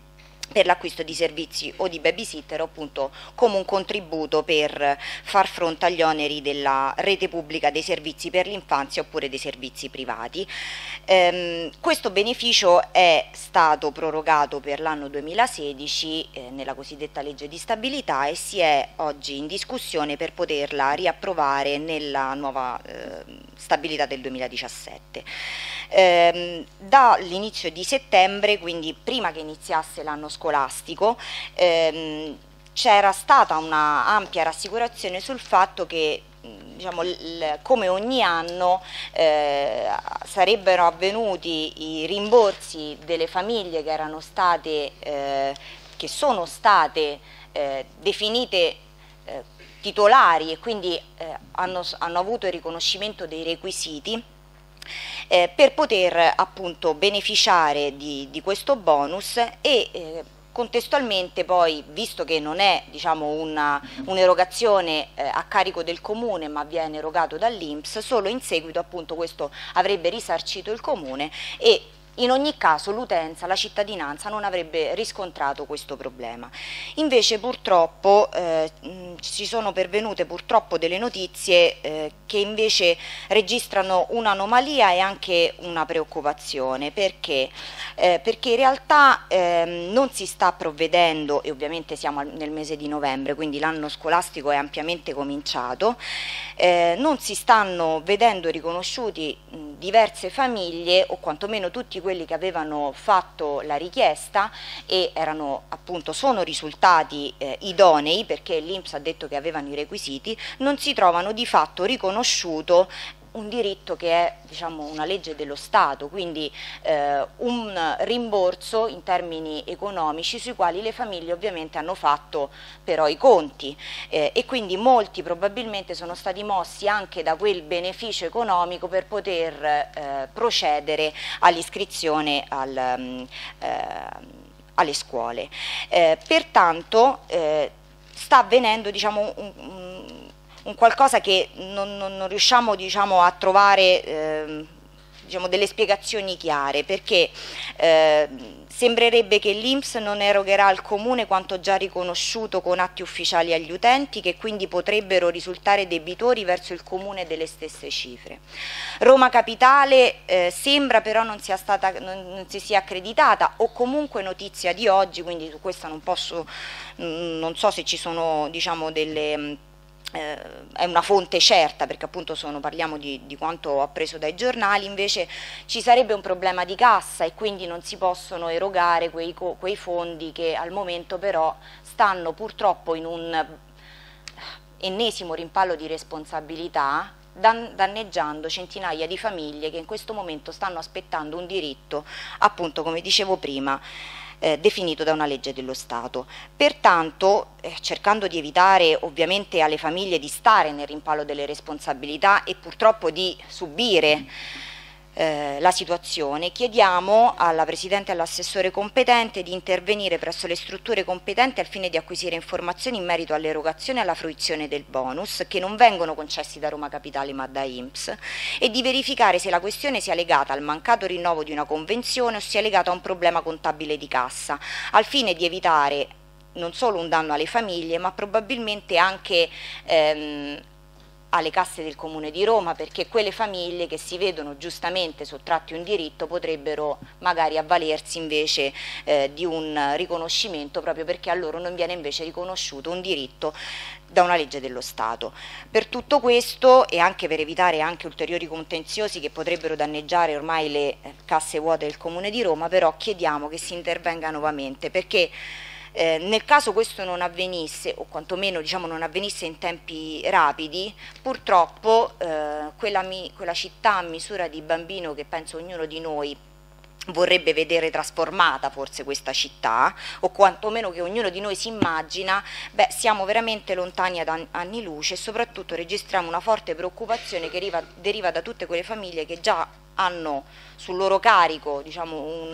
per l'acquisto di servizi o di babysitter, appunto come un contributo per far fronte agli oneri della rete pubblica dei servizi per l'infanzia oppure dei servizi privati. Questo beneficio è stato prorogato per l'anno 2016 nella cosiddetta legge di stabilità e si è oggi in discussione per poterla riapprovare nella nuova stabilità del 2017. Dall'inizio di settembre, quindi prima che iniziasse l'anno scolastico, c'era stata una ampia rassicurazione sul fatto che, diciamo, come ogni anno sarebbero avvenuti i rimborsi delle famiglie che erano state, che sono state definite titolari e quindi hanno avuto il riconoscimento dei requisiti per poter appunto beneficiare di questo bonus e contestualmente poi, visto che non è, diciamo, un'erogazione a carico del comune ma viene erogato dall'INPS, solo in seguito appunto questo avrebbe risarcito il comune e in ogni caso l'utenza, la cittadinanza non avrebbe riscontrato questo problema. Invece purtroppo ci sono pervenute delle notizie che invece registrano un'anomalia e anche una preoccupazione. Perché? Perché in realtà non si sta provvedendo, e ovviamente siamo nel mese di novembre, quindi l'anno scolastico è ampiamente cominciato, non si stanno vedendo riconosciuti diverse famiglie, o quantomeno tutti quelli che avevano fatto la richiesta e erano appunto, sono risultati idonei perché l'INPS ha detto che avevano i requisiti, non si trovano di fatto riconosciuto un diritto che è, diciamo, una legge dello Stato, quindi un rimborso in termini economici sui quali le famiglie ovviamente hanno fatto però i conti e quindi molti probabilmente sono stati mossi anche da quel beneficio economico per poter procedere all'iscrizione alle scuole. Pertanto sta avvenendo, diciamo, un qualcosa che non riusciamo, diciamo, a trovare diciamo, delle spiegazioni chiare, perché sembrerebbe che l'INPS non erogherà al comune quanto già riconosciuto con atti ufficiali agli utenti, che quindi potrebbero risultare debitori verso il comune delle stesse cifre. Roma Capitale sembra però non si sia accreditata, o comunque notizia di oggi, quindi su questa non so se ci sono, diciamo, delle... è una fonte certa perché appunto parliamo di quanto appreso dai giornali, invece ci sarebbe un problema di cassa e quindi non si possono erogare quei fondi che al momento però stanno purtroppo in un ennesimo rimpallo di responsabilità, danneggiando centinaia di famiglie che in questo momento stanno aspettando un diritto, appunto come dicevo prima, definito da una legge dello Stato. Pertanto, cercando di evitare ovviamente alle famiglie di stare nel rimpallo delle responsabilità e purtroppo di subire la situazione, chiediamo alla Presidente e all'assessore competente di intervenire presso le strutture competenti al fine di acquisire informazioni in merito all'erogazione e alla fruizione del bonus, che non vengono concessi da Roma Capitale ma da INPS, e di verificare se la questione sia legata al mancato rinnovo di una convenzione o sia legata a un problema contabile di cassa, al fine di evitare non solo un danno alle famiglie ma probabilmente anche alle casse del Comune di Roma, perché quelle famiglie che si vedono giustamente sottratti un diritto potrebbero magari avvalersi invece di un riconoscimento, proprio perché a loro non viene invece riconosciuto un diritto da una legge dello Stato. Per tutto questo e anche per evitare anche ulteriori contenziosi che potrebbero danneggiare ormai le casse vuote del Comune di Roma, però chiediamo che si intervenga nuovamente, perché Nel caso questo non avvenisse, o quantomeno diciamo, non avvenisse in tempi rapidi, purtroppo quella città a misura di bambino che penso ognuno di noi vorrebbe vedere trasformata, forse questa città, o quantomeno che ognuno di noi si immagina, beh, siamo veramente lontani ad anni luce e soprattutto registriamo una forte preoccupazione che deriva da tutte quelle famiglie che già hanno sul loro carico diciamo,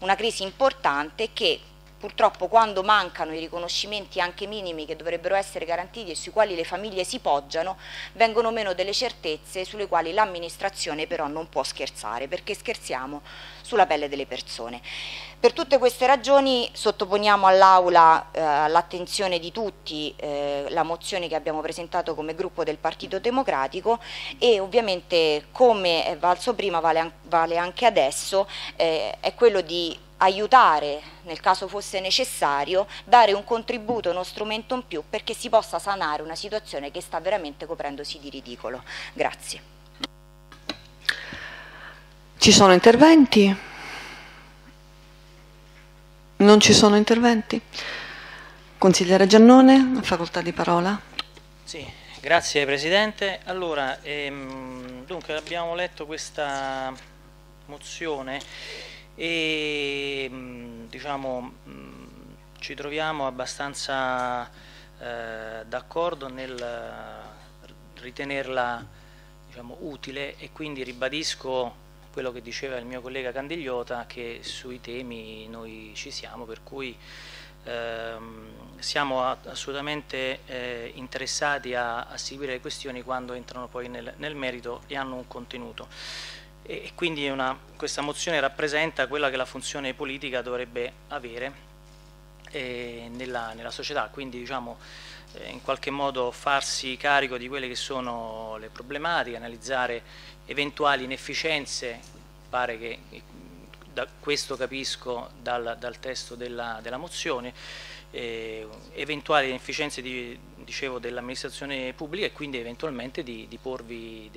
una crisi importante, che purtroppo quando mancano i riconoscimenti anche minimi che dovrebbero essere garantiti e sui quali le famiglie si poggiano, vengono meno delle certezze sulle quali l'amministrazione però non può scherzare, perché scherziamo sulla pelle delle persone. Per tutte queste ragioni sottoponiamo all'Aula, all'attenzione di tutti, la mozione che abbiamo presentato come gruppo del Partito Democratico, e ovviamente, come è valso prima, vale anche adesso, è quello di aiutare, nel caso fosse necessario, dare un contributo, uno strumento in più perché si possa sanare una situazione che sta veramente coprendosi di ridicolo. Grazie. Ci sono interventi? Non ci sono interventi? Consigliere Giannone, ha facoltà di parola. Sì, grazie Presidente. Allora, dunque abbiamo letto questa mozione e diciamo ci troviamo abbastanza d'accordo nel ritenerla diciamo, utile, e quindi ribadisco quello che diceva il mio collega Candigliota, che sui temi noi ci siamo, per cui siamo assolutamente interessati a seguire le questioni quando entrano poi nel merito e hanno un contenuto. E quindi questa mozione rappresenta quella che la funzione politica dovrebbe avere nella società, quindi diciamo in qualche modo farsi carico di quelle che sono le problematiche, analizzare eventuali inefficienze, pare che da questo capisco dal testo della mozione, eventuali inefficienze dicevo dell'amministrazione pubblica, e quindi eventualmente di porvi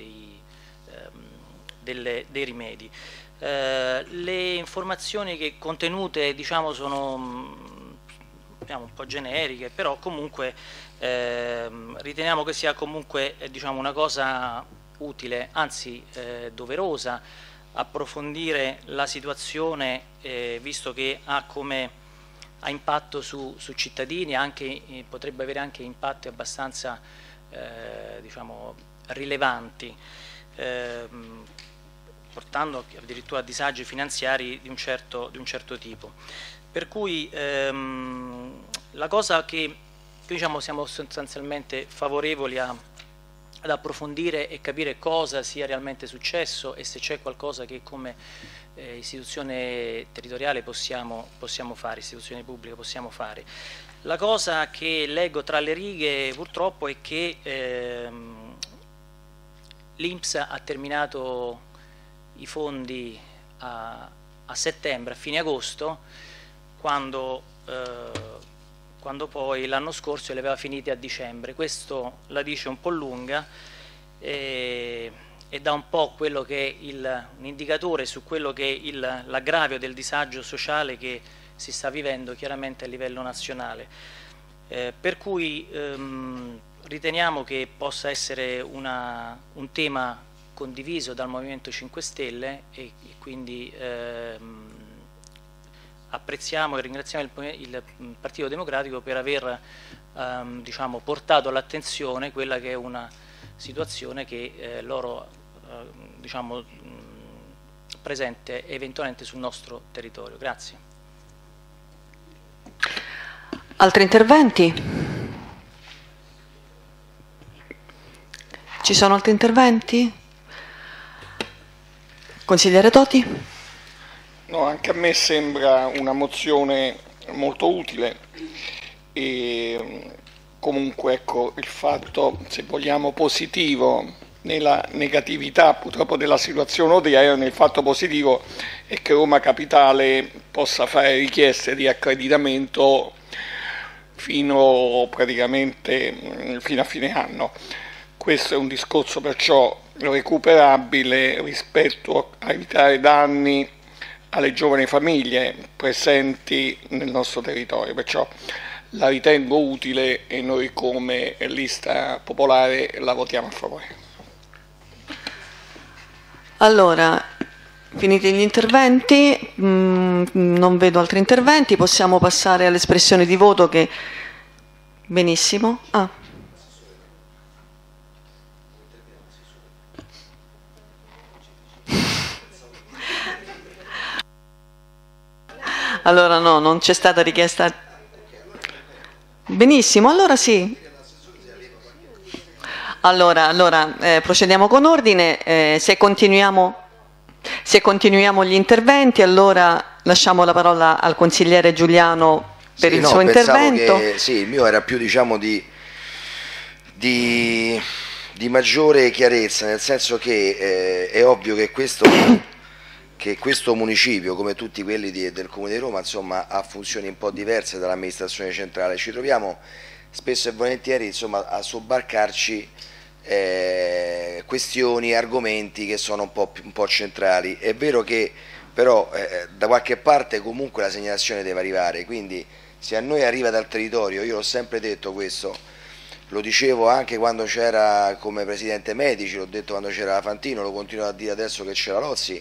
dei rimedi. Le informazioni che contenute diciamo sono un po' generiche, però comunque riteniamo che sia comunque diciamo una cosa utile, anzi doverosa, approfondire la situazione visto che ha impatto su cittadini, anche potrebbe avere anche impatti abbastanza diciamo rilevanti, portando addirittura a disagi finanziari di un certo tipo. Per cui la cosa che diciamo siamo sostanzialmente favorevoli ad approfondire e capire cosa sia realmente successo e se c'è qualcosa che come istituzione territoriale possiamo fare, istituzione pubblica possiamo fare. La cosa che leggo tra le righe purtroppo è che l'INPS ha terminato i fondi a settembre, a fine agosto, quando poi l'anno scorso li aveva finiti a dicembre. Questo la dice un po' lunga e dà un po' quello che è un indicatore su quello che è l'aggravio del disagio sociale che si sta vivendo chiaramente a livello nazionale. Per cui riteniamo che possa essere un tema condiviso dal Movimento 5 Stelle e quindi apprezziamo e ringraziamo il Partito Democratico per aver diciamo, portato all'attenzione quella che è una situazione che loro diciamo, presente eventualmente sul nostro territorio. Grazie. Altri interventi? Ci sono altri interventi? Consigliere Toti? No, anche a me sembra una mozione molto utile e comunque ecco, il fatto, se vogliamo, positivo nella negatività purtroppo della situazione odierna, il fatto positivo è che Roma Capitale possa fare richieste di accreditamento fino a fine anno. Questo è un discorso perciò recuperabile rispetto a evitare danni alle giovani famiglie presenti nel nostro territorio, perciò la ritengo utile e noi come lista popolare la votiamo a favore. Allora, finiti gli interventi, non vedo altri interventi, possiamo passare all'espressione di voto che... Benissimo. Ah. Allora no, non c'è stata richiesta. Benissimo, allora sì. Allora, procediamo con ordine. Se continuiamo gli interventi, allora lasciamo la parola al consigliere Giuliano per il suo intervento. Che, sì, il mio era più, diciamo, di maggiore chiarezza, nel senso che è ovvio che questo municipio, come tutti quelli del Comune di Roma, insomma, ha funzioni un po' diverse dall'amministrazione centrale. Ci troviamo spesso e volentieri, insomma, a sobbarcarci questioni, argomenti che sono un po' centrali. È vero che però da qualche parte comunque la segnalazione deve arrivare, quindi se a noi arriva dal territorio, io l'ho sempre detto questo, lo dicevo anche quando c'era come presidente Medici, l'ho detto quando c'era la Fantino, lo continuo a dire adesso che c'era Lozzi.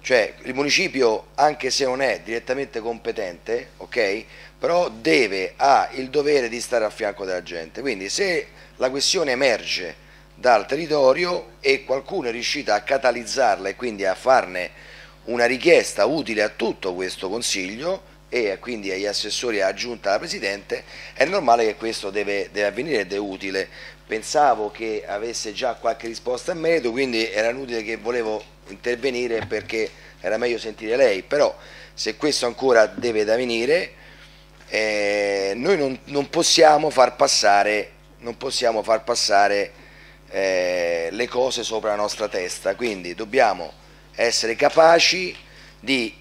Cioè il municipio, anche se non è direttamente competente, okay, però ha il dovere di stare a fianco della gente. Quindi se la questione emerge dal territorio e qualcuno è riuscito a catalizzarla e quindi a farne una richiesta utile a tutto questo Consiglio e quindi agli assessori aggiunta alla Presidente, è normale che questo deve avvenire ed è utile. Pensavo che avesse già qualche risposta in merito, quindi era inutile che volevo intervenire perché era meglio sentire lei, però se questo ancora deve avvenire noi non possiamo far passare, le cose sopra la nostra testa, quindi dobbiamo essere capaci di,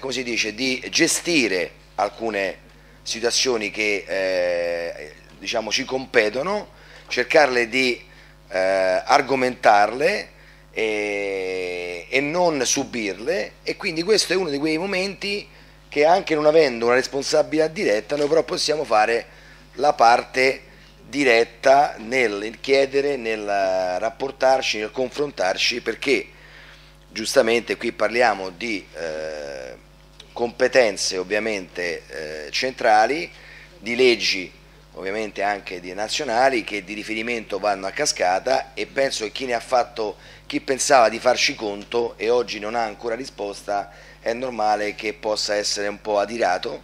come si dice, di gestire alcune situazioni che diciamo ci competono, cercarle di argomentarle e non subirle, e quindi questo è uno di quei momenti che, anche non avendo una responsabilità diretta, noi però possiamo fare la parte diretta nel chiedere, nel rapportarci, nel confrontarci, perché giustamente qui parliamo di competenze ovviamente centrali, di leggi ovviamente anche di nazionali che di riferimento vanno a cascata, e penso che chi pensava di farci conto e oggi non ha ancora risposta, è normale che possa essere un po' adirato,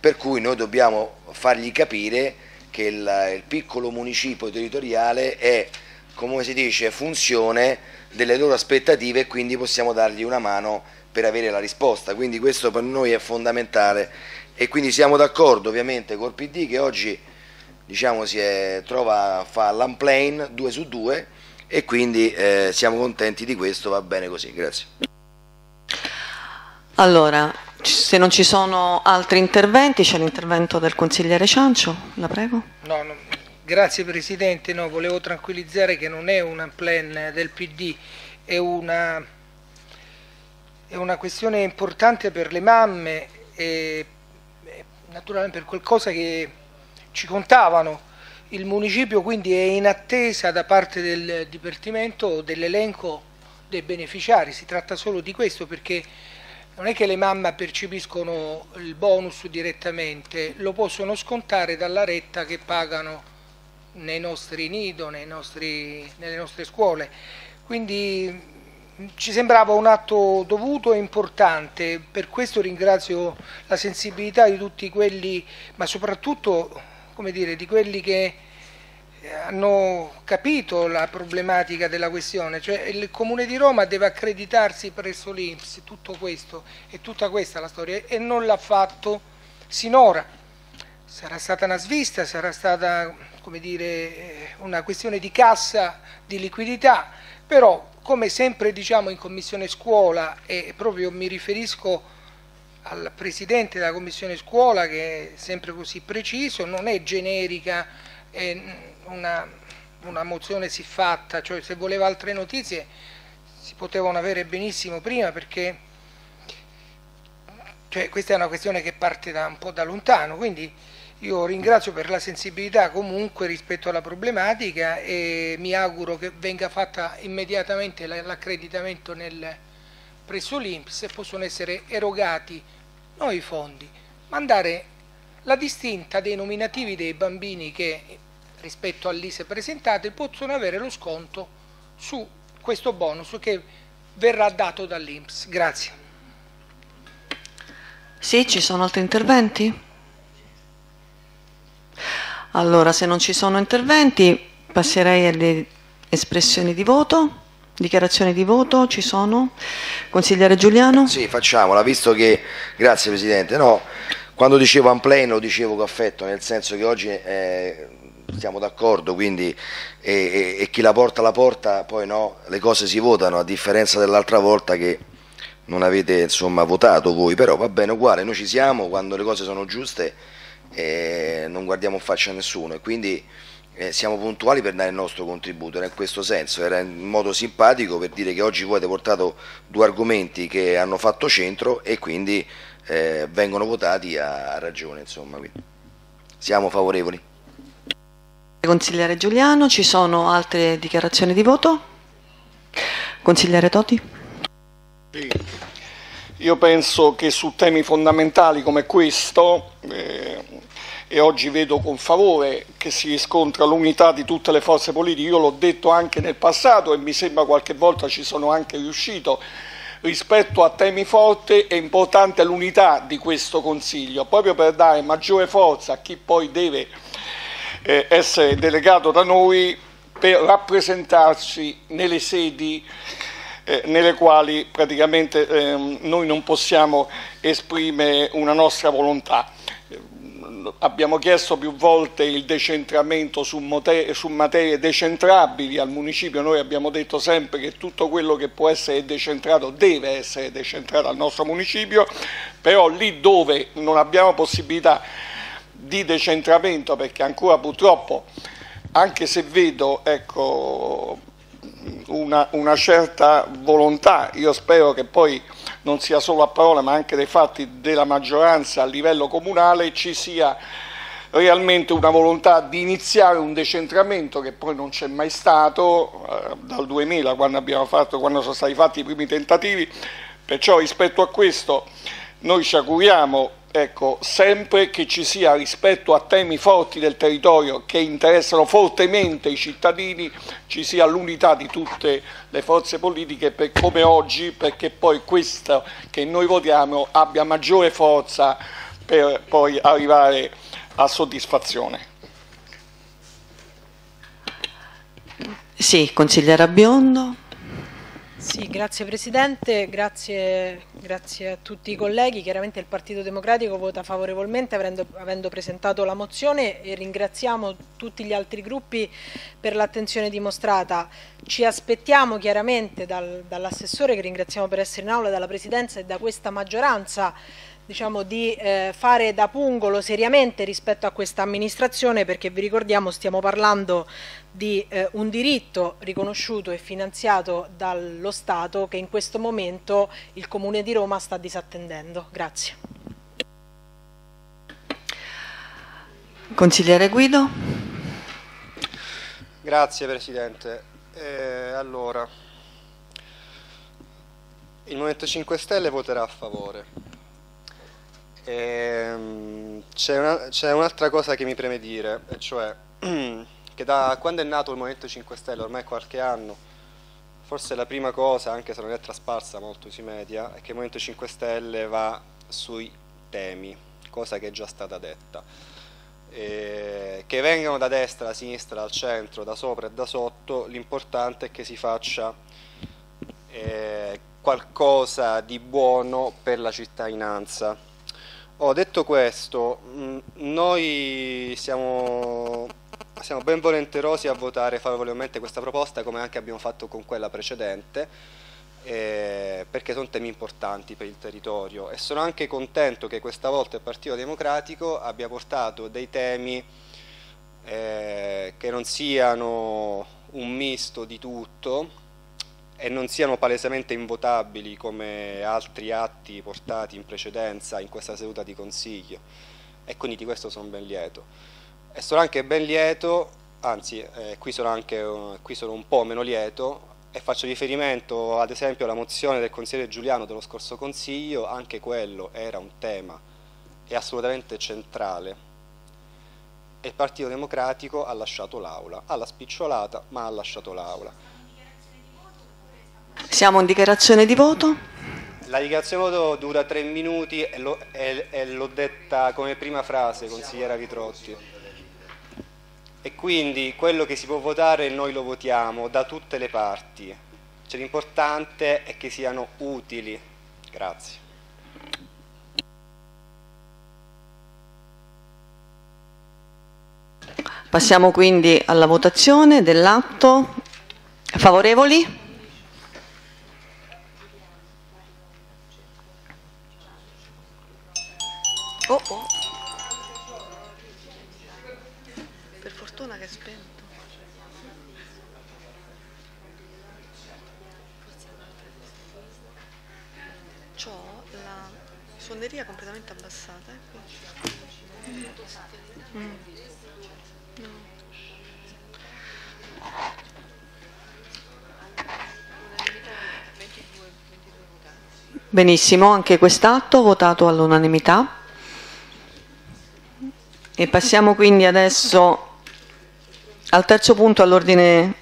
per cui noi dobbiamo fargli capire che il piccolo municipio territoriale è, come si dice, funzione delle loro aspettative, e quindi possiamo dargli una mano per avere la risposta, quindi questo per noi è fondamentale. E quindi siamo d'accordo ovviamente col PD, che oggi, diciamo, fa l'unplane 2 su 2, e quindi siamo contenti di questo, va bene così, grazie. Allora, se non ci sono altri interventi, c'è l'intervento del consigliere Ciancio, la prego. No, grazie Presidente, no, volevo tranquillizzare che non è un unplane del PD, è una questione importante per le mamme e naturalmente per qualcosa che ci contavano. Il municipio quindi è in attesa da parte del Dipartimento dell'elenco dei beneficiari, si tratta solo di questo, perché non è che le mamme percepiscono il bonus direttamente, lo possono scontare dalla retta che pagano nei nostri nido, nelle nostre scuole, quindi ci sembrava un atto dovuto e importante. Per questo ringrazio la sensibilità di tutti quelli, ma soprattutto, come dire, di quelli che hanno capito la problematica della questione. Cioè il Comune di Roma deve accreditarsi presso l'INPS, tutto questo e tutta questa la storia, e non l'ha fatto sinora. Sarà stata una svista, sarà stata, come dire, una questione di cassa, di liquidità, però come sempre diciamo in Commissione Scuola, e proprio mi riferisco al Presidente della Commissione Scuola che è sempre così preciso, non è generica una mozione siffatta, cioè se voleva altre notizie si potevano avere benissimo prima, perché Cioè, questa è una questione che parte da un po' da lontano, quindi io ringrazio per la sensibilità comunque rispetto alla problematica e mi auguro che venga fatta immediatamente l'accreditamento presso l'INPS e possono essere erogati non i fondi, ma andare la distinta dei nominativi dei bambini che rispetto all'ISE presentate possono avere lo sconto su questo bonus che verrà dato dall'INPS. Grazie. Sì, ci sono altri interventi? Allora, se non ci sono interventi, passerei alle espressioni di voto. Dichiarazioni di voto ci sono? Consigliere Giuliano? Sì, facciamola, visto che... Grazie Presidente. No, quando dicevo unplain lo dicevo con affetto, nel senso che oggi siamo d'accordo, quindi e chi la porta, poi no, le cose si votano, a differenza dell'altra volta che non avete insomma votato voi, però va bene uguale, noi ci siamo, quando le cose sono giuste non guardiamo in faccia a nessuno e quindi siamo puntuali per dare il nostro contributo, era in questo senso, era in modo simpatico per dire che oggi voi avete portato due argomenti che hanno fatto centro e quindi vengono votati a ragione, insomma, quindi siamo favorevoli. Consigliere Giuliano, ci sono altre dichiarazioni di voto? Consigliere Toti? Sì. Io penso che su temi fondamentali come questo, e oggi vedo con favore che si riscontra l'unità di tutte le forze politiche, io l'ho detto anche nel passato e mi sembra qualche volta ci sono anche riuscito, rispetto a temi forti è importante l'unità di questo Consiglio, proprio per dare maggiore forza a chi poi deve essere delegato da noi per rappresentarci nelle sedi nelle quali praticamente noi non possiamo esprimere una nostra volontà. Abbiamo chiesto più volte il decentramento su materie decentrabili al municipio, noi abbiamo detto sempre che tutto quello che può essere decentrato deve essere decentrato al nostro municipio, però lì dove non abbiamo possibilità di decentramento, perché ancora purtroppo, anche se vedo ecco, una certa volontà, io spero che poi non sia solo a parole ma anche dei fatti della maggioranza a livello comunale, ci sia realmente una volontà di iniziare un decentramento che poi non c'è mai stato dal 2000 quando sono stati fatti i primi tentativi, perciò rispetto a questo noi ci auguriamo ecco, sempre che ci sia rispetto a temi forti del territorio che interessano fortemente i cittadini, ci sia l'unità di tutte le forze politiche per, come oggi, perché poi questo che noi votiamo abbia maggiore forza per poi arrivare a soddisfazione. Sì, consigliera Biondo. Sì, grazie Presidente, grazie a tutti i colleghi. Chiaramente il Partito Democratico vota favorevolmente avendo presentato la mozione e ringraziamo tutti gli altri gruppi per l'attenzione dimostrata. Ci aspettiamo chiaramente dall'assessore, che ringraziamo per essere in aula, dalla Presidenza e da questa maggioranza, diciamo, di fare da pungolo seriamente rispetto a questa amministrazione, perché vi ricordiamo stiamo parlando di un diritto riconosciuto e finanziato dallo Stato che in questo momento il Comune di Roma sta disattendendo. Grazie. Consigliere Guido. Grazie Presidente. Allora, il Movimento 5 Stelle voterà a favore. C'è un'altra cosa che mi preme dire, cioè che da quando è nato il Movimento 5 Stelle, ormai qualche anno, forse la prima cosa, anche se non è trasparsa molto sui media, è che il Movimento 5 Stelle va sui temi, cosa che è già stata detta, che vengano da destra, da sinistra, dal centro, da sopra e da sotto, l'importante è che si faccia qualcosa di buono per la cittadinanza. Oh, detto questo, noi siamo ben volenterosi a votare favorevolmente questa proposta, come anche abbiamo fatto con quella precedente, perché sono temi importanti per il territorio e sono anche contento che questa volta il Partito Democratico abbia portato dei temi che non siano un misto di tutto, e non siano palesemente invotabili come altri atti portati in precedenza in questa seduta di Consiglio, e quindi di questo sono ben lieto. E sono anche ben lieto, anzi qui sono un po' meno lieto, e faccio riferimento ad esempio alla mozione del consigliere Giuliano dello scorso Consiglio. Anche quello era un tema e assolutamente centrale, e il Partito Democratico ha lasciato l'Aula, alla spicciolata, ma ha lasciato l'Aula. Siamo in dichiarazione di voto. La dichiarazione di voto dura 3 minuti e l'ho detta come prima frase, consigliera Vitrotti. E quindi quello che si può votare noi lo votiamo da tutte le parti. Cioè, l'importante è che siano utili. Grazie. Passiamo quindi alla votazione dell'atto. Favorevoli? Oh, oh. Per fortuna che è spento. C'ho la suoneria completamente abbassata. No. Benissimo, anche quest'atto votato all'unanimità. E passiamo quindi adesso al terzo punto all'ordine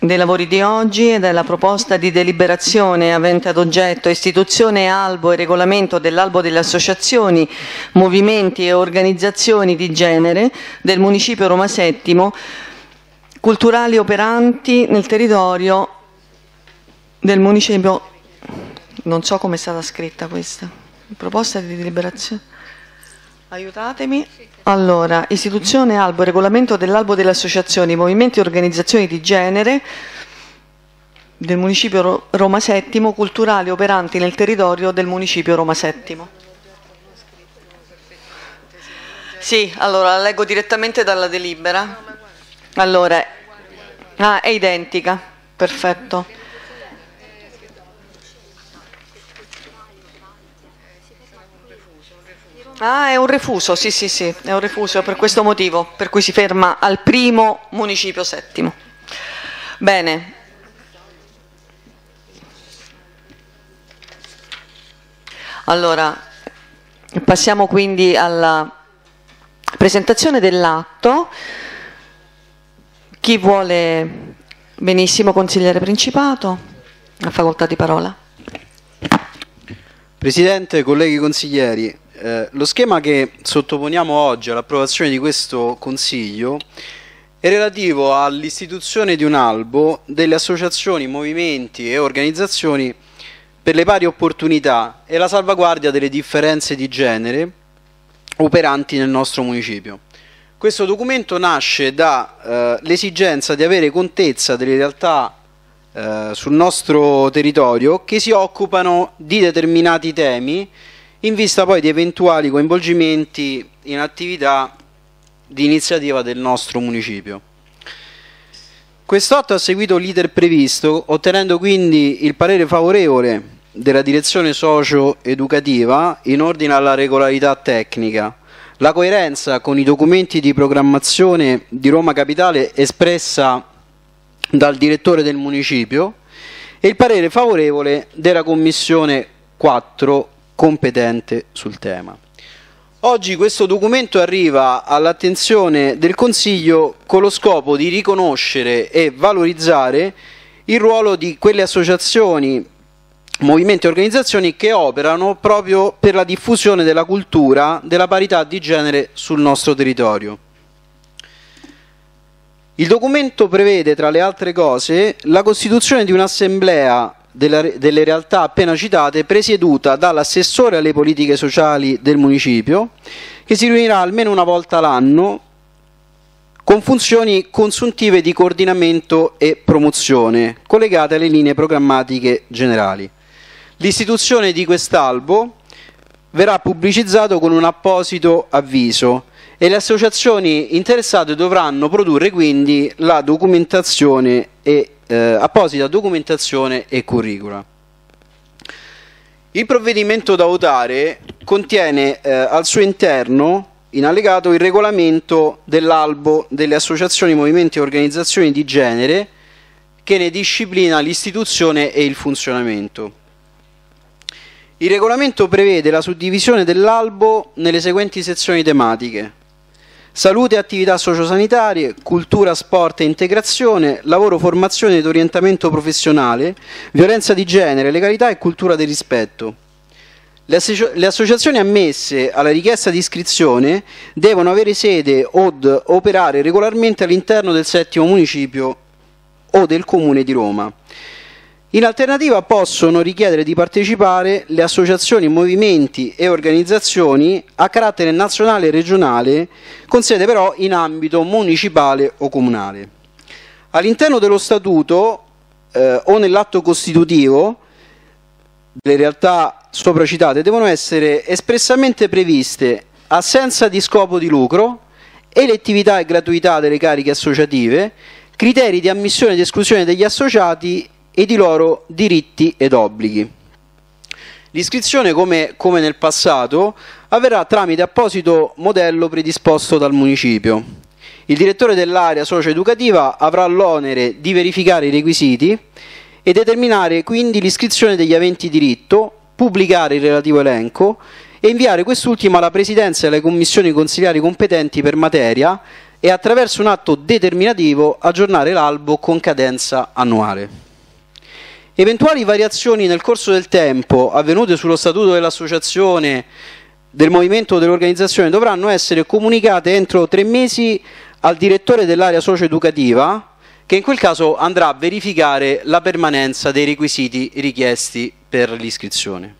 dei lavori di oggi, ed è la proposta di deliberazione avente ad oggetto istituzione, albo e regolamento dell'albo delle associazioni, movimenti e organizzazioni di genere del Municipio Roma VII, culturali operanti nel territorio del Municipio. Non so come è stata scritta questa proposta di deliberazione. Aiutatemi. Allora, istituzione, albo e regolamento dell'albo delle associazioni, movimenti e organizzazioni di genere del Municipio Roma VII, culturali operanti nel territorio del Municipio Roma VII. Sì, allora la leggo direttamente dalla delibera. Allora, è identica, perfetto. Ah, è un refuso, sì, è un refuso, è per questo motivo, per cui si ferma al primo Municipio VII. Bene. Allora, passiamo quindi alla presentazione dell'atto. Chi vuole? Benissimo, consigliere Principato, ha facoltà di parola. Presidente, colleghi consiglieri, lo schema che sottoponiamo oggi all'approvazione di questo Consiglio è relativo all'istituzione di un albo delle associazioni, movimenti e organizzazioni per le pari opportunità e la salvaguardia delle differenze di genere operanti nel nostro municipio. Questo documento nasce dall'esigenza di avere contezza delle realtà sul nostro territorio che si occupano di determinati temi, in vista poi di eventuali coinvolgimenti in attività di iniziativa del nostro municipio. Quest'atto ha seguito l'iter previsto, ottenendo quindi il parere favorevole della direzione socio-educativa in ordine alla regolarità tecnica, la coerenza con i documenti di programmazione di Roma Capitale espressa dal direttore del municipio, e il parere favorevole della Commissione 4 competente sul tema. Oggi questo documento arriva all'attenzione del Consiglio con lo scopo di riconoscere e valorizzare il ruolo di quelle associazioni, movimenti e organizzazioni che operano proprio per la diffusione della cultura della parità di genere sul nostro territorio. Il documento prevede, tra le altre cose, la costituzione di un'assemblea delle realtà appena citate, presieduta dall'assessore alle politiche sociali del municipio, che si riunirà almeno una volta l'anno con funzioni consuntive di coordinamento e promozione collegate alle linee programmatiche generali. L'istituzione di quest'albo verrà pubblicizzato con un apposito avviso e le associazioni interessate dovranno produrre quindi la documentazione e apposita documentazione e curricula. Il provvedimento da votare contiene al suo interno, in allegato, il regolamento dell'albo delle associazioni, movimenti e organizzazioni di genere che ne disciplina l'istituzione e il funzionamento. Il regolamento prevede la suddivisione dell'albo nelle seguenti sezioni tematiche: salute e attività sociosanitarie, cultura, sport e integrazione, lavoro, formazione ed orientamento professionale, violenza di genere, legalità e cultura del rispetto. Le associazioni ammesse alla richiesta di iscrizione devono avere sede od operare regolarmente all'interno del settimo municipio o del Comune di Roma. In alternativa possono richiedere di partecipare le associazioni, movimenti e organizzazioni a carattere nazionale e regionale, con sede però in ambito municipale o comunale. All'interno dello statuto o nell'atto costitutivo delle realtà sopracitate devono essere espressamente previste assenza di scopo di lucro, elettività e gratuità delle cariche associative, criteri di ammissione ed esclusione degli associati e di loro diritti ed obblighi. L'iscrizione, come nel passato, avverrà tramite apposito modello predisposto dal municipio. Il direttore dell'area socio-educativa avrà l'onere di verificare i requisiti e determinare quindi l'iscrizione degli aventi diritto, pubblicare il relativo elenco e inviare quest'ultima alla Presidenza e alle commissioni consiliari competenti per materia e, attraverso un atto determinativo, aggiornare l'albo con cadenza annuale. Eventuali variazioni nel corso del tempo avvenute sullo statuto dell'associazione, del movimento o dell'organizzazione dovranno essere comunicate entro 3 mesi al direttore dell'area socio-educativa, che in quel caso andrà a verificare la permanenza dei requisiti richiesti per l'iscrizione.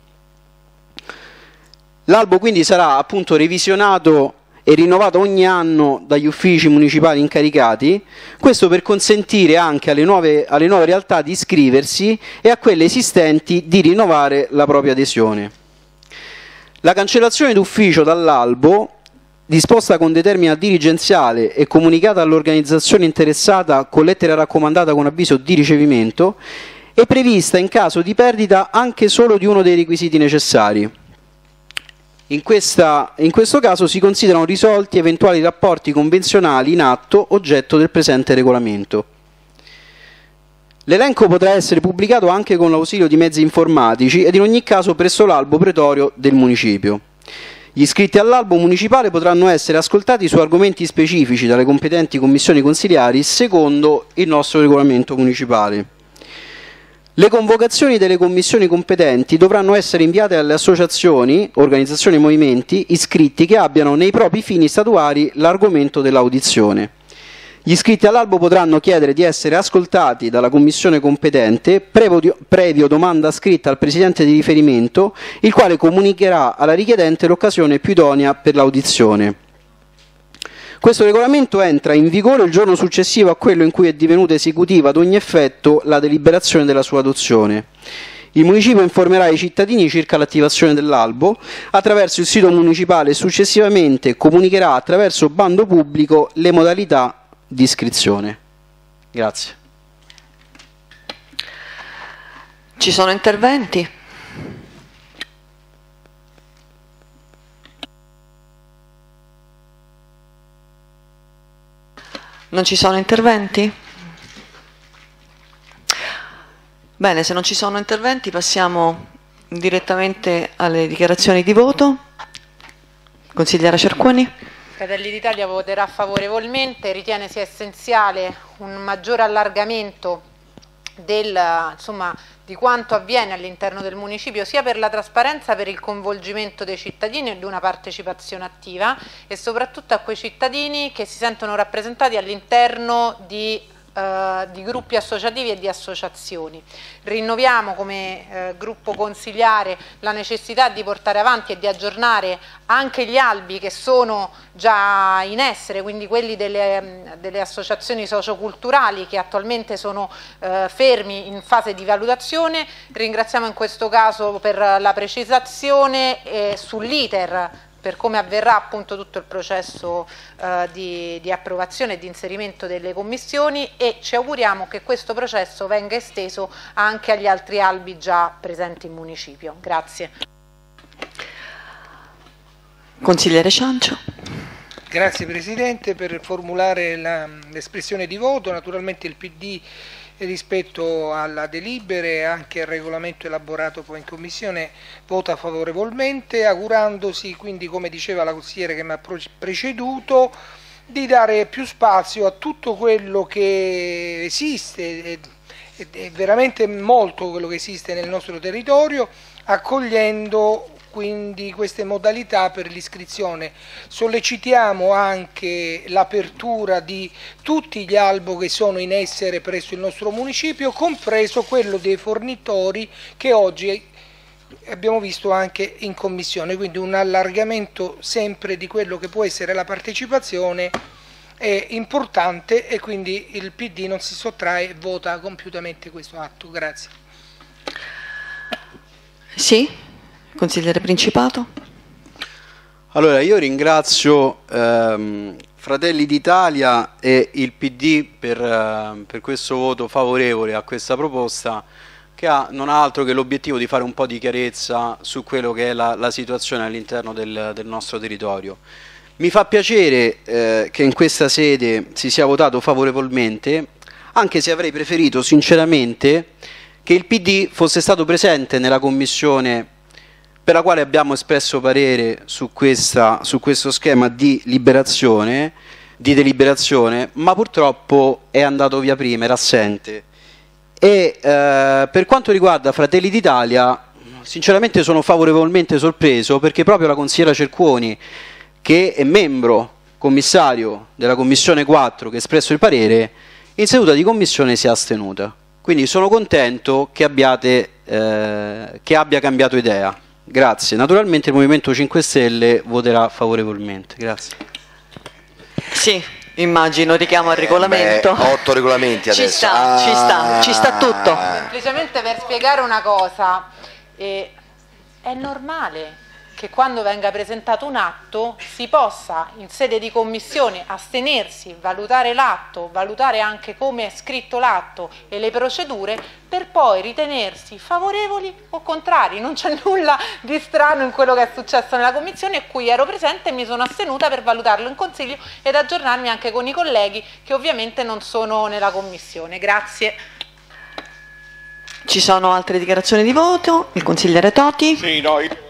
L'albo quindi sarà appunto revisionato e rinnovato ogni anno dagli uffici municipali incaricati, questo per consentire anche alle nuove realtà di iscriversi e a quelle esistenti di rinnovare la propria adesione. La cancellazione d'ufficio dall'albo, disposta con determina dirigenziale e comunicata all'organizzazione interessata con lettera raccomandata con avviso di ricevimento, è prevista in caso di perdita anche solo di uno dei requisiti necessari. In questo caso si considerano risolti eventuali rapporti convenzionali in atto oggetto del presente regolamento. L'elenco potrà essere pubblicato anche con l'ausilio di mezzi informatici ed in ogni caso presso l'albo pretorio del municipio. Gli iscritti all'albo municipale potranno essere ascoltati su argomenti specifici dalle competenti commissioni consiliari secondo il nostro regolamento municipale. Le convocazioni delle commissioni competenti dovranno essere inviate alle associazioni, organizzazioni e movimenti iscritti che abbiano nei propri fini statuari l'argomento dell'audizione. Gli iscritti all'albo potranno chiedere di essere ascoltati dalla commissione competente, previo domanda scritta al presidente di riferimento, il quale comunicherà alla richiedente l'occasione più idonea per l'audizione. Questo regolamento entra in vigore il giorno successivo a quello in cui è divenuta esecutiva ad ogni effetto la deliberazione della sua adozione. Il municipio informerà i cittadini circa l'attivazione dell'albo attraverso il sito municipale e successivamente comunicherà attraverso bando pubblico le modalità di iscrizione. Grazie. Ci sono interventi? Non ci sono interventi? Bene, se non ci sono interventi passiamo direttamente alle dichiarazioni di voto. Consigliera Cerquoni. Fratelli d'Italia voterà favorevolmente, ritiene sia essenziale un maggiore allargamento di quanto avviene all'interno del municipio, sia per la trasparenza, per il coinvolgimento dei cittadini e di una partecipazione attiva, e soprattutto a quei cittadini che si sentono rappresentati all'interno di gruppi associativi e di associazioni. Rinnoviamo come gruppo consiliare la necessità di portare avanti e di aggiornare anche gli albi che sono già in essere, quindi quelli delle associazioni socioculturali che attualmente sono fermi in fase di valutazione. Ringraziamo in questo caso per la precisazione sull'iter per come avverrà appunto tutto il processo di approvazione e di inserimento delle commissioni, e ci auguriamo che questo processo venga esteso anche agli altri albi già presenti in municipio. Grazie. Consigliere Ciancio. Grazie Presidente. Per formulare l'espressione di voto, naturalmente il PD rispetto alla delibera e anche al regolamento elaborato poi in Commissione vota favorevolmente, augurandosi quindi, come diceva la consigliere che mi ha preceduto, di dare più spazio a tutto quello che esiste, è veramente molto quello che esiste nel nostro territorio, accogliendo quindi queste modalità per l'iscrizione. Sollecitiamo anche l'apertura di tutti gli albo che sono in essere presso il nostro municipio, compreso quello dei fornitori che oggi abbiamo visto anche in commissione, quindi un allargamento sempre di quello che può essere la partecipazione è importante, e quindi il PD non si sottrae e vota compiutamente questo atto. Grazie. Sì. Consigliere Principato. Allora, io ringrazio Fratelli d'Italia e il PD per questo voto favorevole a questa proposta, che non ha altro che l'obiettivo di fare un po' di chiarezza su quello che è la situazione all'interno del nostro territorio. Mi fa piacere che in questa sede si sia votato favorevolmente, anche se avrei preferito sinceramente che il PD fosse stato presente nella commissione per la quale abbiamo espresso parere su questo schema di deliberazione, ma purtroppo è andato via prima, era assente. E per quanto riguarda Fratelli d'Italia, sinceramente sono favorevolmente sorpreso, perché proprio la consigliera Cerquoni, che è membro commissario della Commissione 4 che ha espresso il parere, in seduta di commissione si è astenuta. Quindi sono contento che abbia cambiato idea. Grazie. Naturalmente il Movimento 5 Stelle voterà favorevolmente. Grazie. Sì, immagino, richiamo al regolamento. Beh, 8 regolamenti adesso. Ci sta tutto. Semplicemente per spiegare una cosa, è normale che quando venga presentato un atto si possa in sede di commissione astenersi, valutare l'atto, valutare anche come è scritto l'atto e le procedure, per poi ritenersi favorevoli o contrari. Non c'è nulla di strano in quello che è successo nella commissione, a cui ero presente e mi sono astenuta per valutarlo in consiglio ed aggiornarmi anche con i colleghi che ovviamente non sono nella commissione. Grazie. Ci sono altre dichiarazioni di voto? Il consigliere Toti. Sì, no,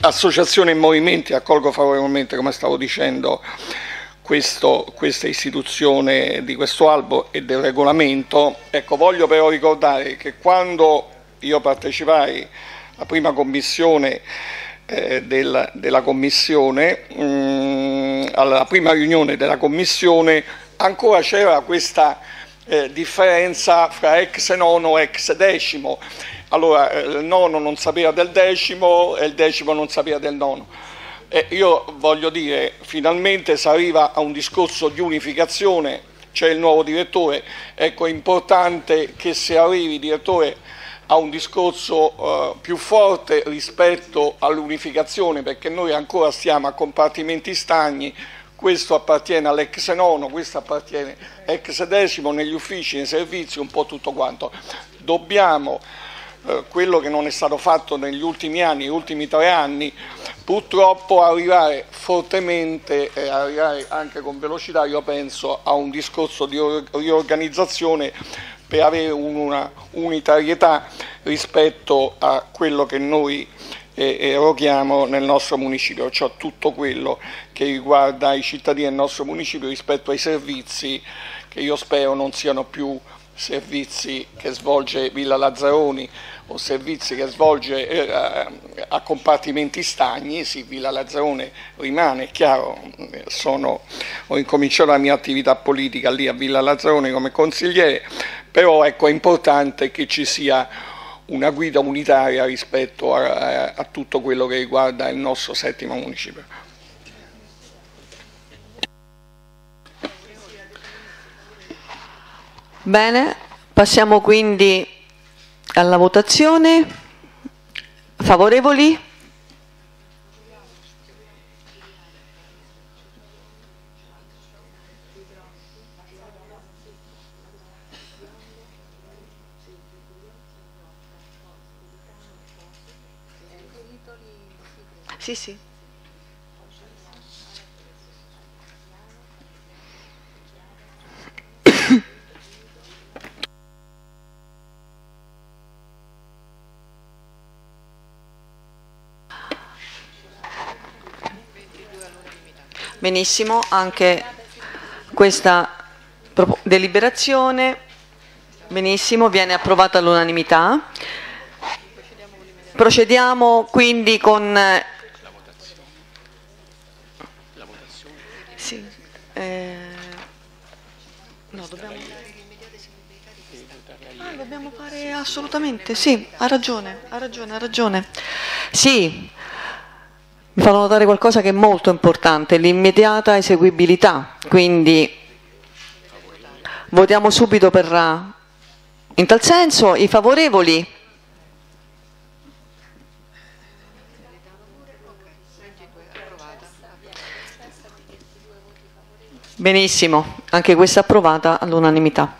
associazione e movimenti, accolgo favorevolmente, come stavo dicendo, questa istituzione di questo albo e del regolamento. Ecco, voglio però ricordare che quando io partecipai alla prima commissione della commissione, alla prima riunione della commissione, ancora c'era questa differenza fra ex nono e ex decimo. Allora, il nono non sapeva del decimo e il decimo non sapeva del nono. E io voglio dire, finalmente si arriva a un discorso di unificazione, c'è il nuovo direttore, ecco, è importante che si arrivi, direttore, a un discorso più forte rispetto all'unificazione, perché noi ancora stiamo a compartimenti stagni. Questo appartiene all'ex nono, questo appartiene all'ex decimo, negli uffici, nei servizi, un po' tutto quanto. Dobbiamo, quello che non è stato fatto negli ultimi anni, gli ultimi 3 anni, purtroppo arrivare fortemente e arrivare anche con velocità, io penso, a un discorso di riorganizzazione per avere una unitarietà rispetto a quello che noi eroghiamo nel nostro municipio, cioè tutto quello che riguarda i cittadini del nostro municipio rispetto ai servizi, che io spero non siano più servizi che svolge Villa Lazzaroni o servizi che svolge a compartimenti stagni. Sì, Villa Lazzarone rimane, è chiaro, ho incominciato la mia attività politica lì a Villa Lazzarone come consigliere, però ecco, è importante che ci sia una guida unitaria rispetto a tutto quello che riguarda il nostro settimo municipio. Bene, Passiamo quindi alla votazione. Favorevoli? Sì, sì. Benissimo, anche questa deliberazione, benissimo, viene approvata all'unanimità. Procediamo quindi con dobbiamo fare assolutamente, sì, ha ragione. Sì, mi fanno notare qualcosa che è molto importante, l'immediata eseguibilità, quindi votiamo subito per, in tal senso, i favorevoli. Benissimo, anche questa approvata all'unanimità.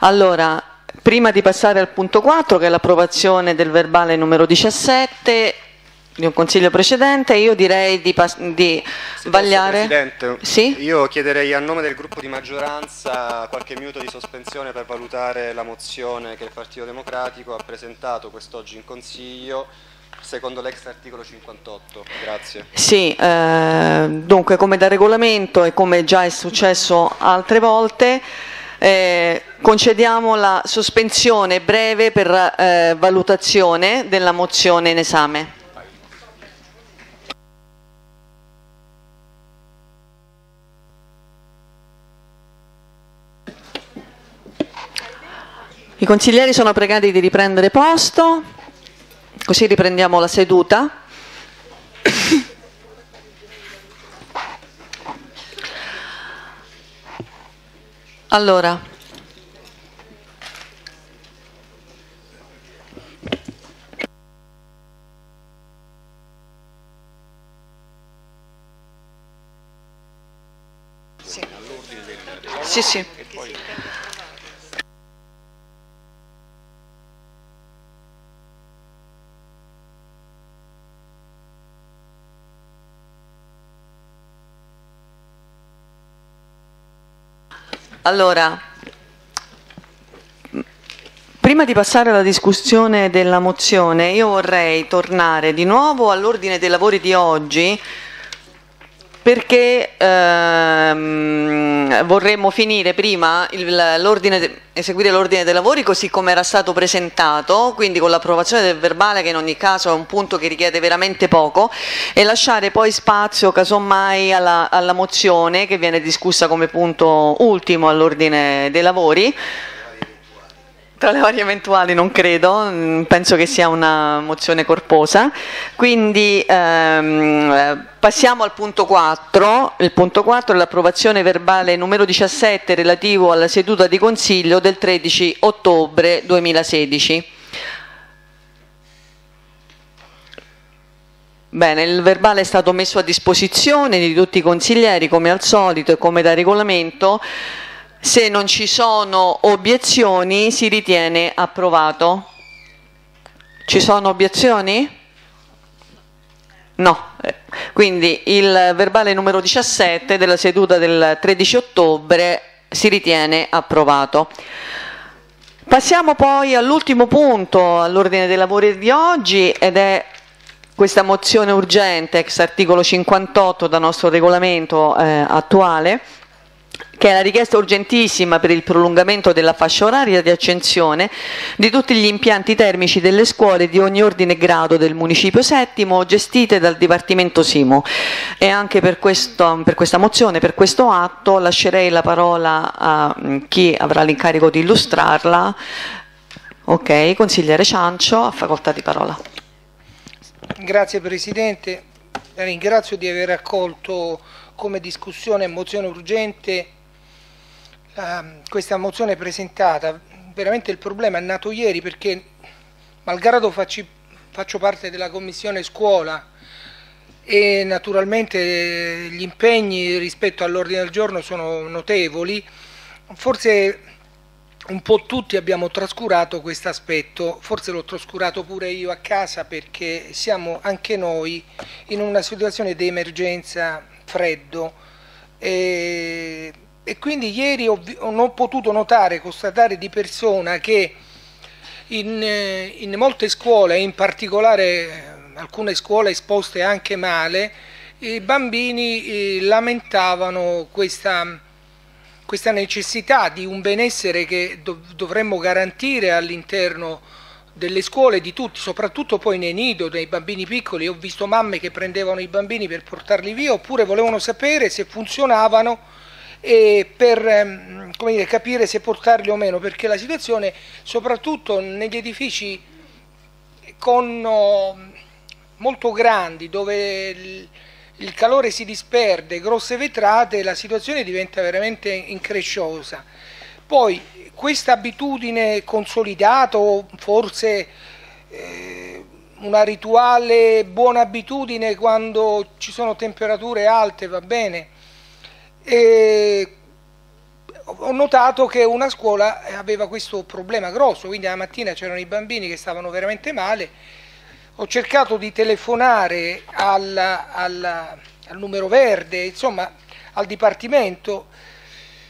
Allora, prima di passare al punto 4, che è l'approvazione del verbale numero 17 di un consiglio precedente, io direi di vagliare. Presidente, sì? Io chiederei a nome del gruppo di maggioranza qualche minuto di sospensione per valutare la mozione che il Partito Democratico ha presentato quest'oggi in Consiglio, secondo l'ex articolo 58. Grazie. Sì, dunque, come da regolamento e come già è successo altre volte, concediamo la sospensione breve per valutazione della mozione in esame. I consiglieri sono pregati di riprendere posto, così riprendiamo la seduta. Allora, sì. Allora, prima di passare alla discussione della mozione, io vorrei tornare di nuovo all'ordine dei lavori di oggi, perché vorremmo finire prima eseguire l'ordine dei lavori così come era stato presentato, quindi con l'approvazione del verbale, che in ogni caso è un punto che richiede veramente poco, e lasciare poi spazio casomai alla mozione, che viene discussa come punto ultimo all'ordine dei lavori. Tra le varie eventuali non credo, penso che sia una mozione corposa, quindi passiamo al punto 4, il punto 4 è l'approvazione verbale numero 17 relativo alla seduta di Consiglio del 13 ottobre 2016. Bene, il verbale è stato messo a disposizione di tutti i consiglieri come al solito e come da regolamento. Se non ci sono obiezioni, si ritiene approvato. Ci sono obiezioni? No. Quindi il verbale numero 17 della seduta del 13 ottobre si ritiene approvato. Passiamo poi all'ultimo punto all'ordine dei lavori di oggi, ed è questa mozione urgente ex articolo 58 del nostro regolamento attuale, che è la richiesta urgentissima per il prolungamento della fascia oraria di accensione di tutti gli impianti termici delle scuole di ogni ordine e grado del Municipio VII gestite dal Dipartimento Simu. E anche per questa mozione, per questo atto, lascerei la parola a chi avrà l'incarico di illustrarla. Ok, consigliere Ciancio, ha facoltà di parola. Grazie Presidente. La ringrazio di aver accolto come discussione e mozione urgente questa mozione presentata. Veramente il problema è nato ieri perché, malgrado faccio parte della Commissione Scuola e naturalmente gli impegni rispetto all'ordine del giorno sono notevoli, forse un po' tutti abbiamo trascurato questo aspetto, forse l'ho trascurato pure io a casa perché siamo anche noi in una situazione di emergenza freddo e quindi ieri non ho potuto constatare di persona che in molte scuole, in particolare alcune scuole esposte anche male, i bambini lamentavano questa necessità di un benessere che dovremmo garantire all'interno delle scuole di tutti, soprattutto poi nei nido, dei bambini piccoli. Ho visto mamme che prendevano i bambini per portarli via oppure volevano sapere se funzionavano e per, come dire, capire se portarli o meno, perché la situazione soprattutto negli edifici molto grandi dove il calore si disperde, grosse vetrate, la situazione diventa veramente incresciosa. Poi questa abitudine consolidata, forse una rituale buona abitudine quando ci sono temperature alte, va bene. E ho notato che una scuola aveva questo problema grosso, quindi la mattina c'erano i bambini che stavano veramente male. Ho cercato di telefonare al numero verde, insomma al dipartimento,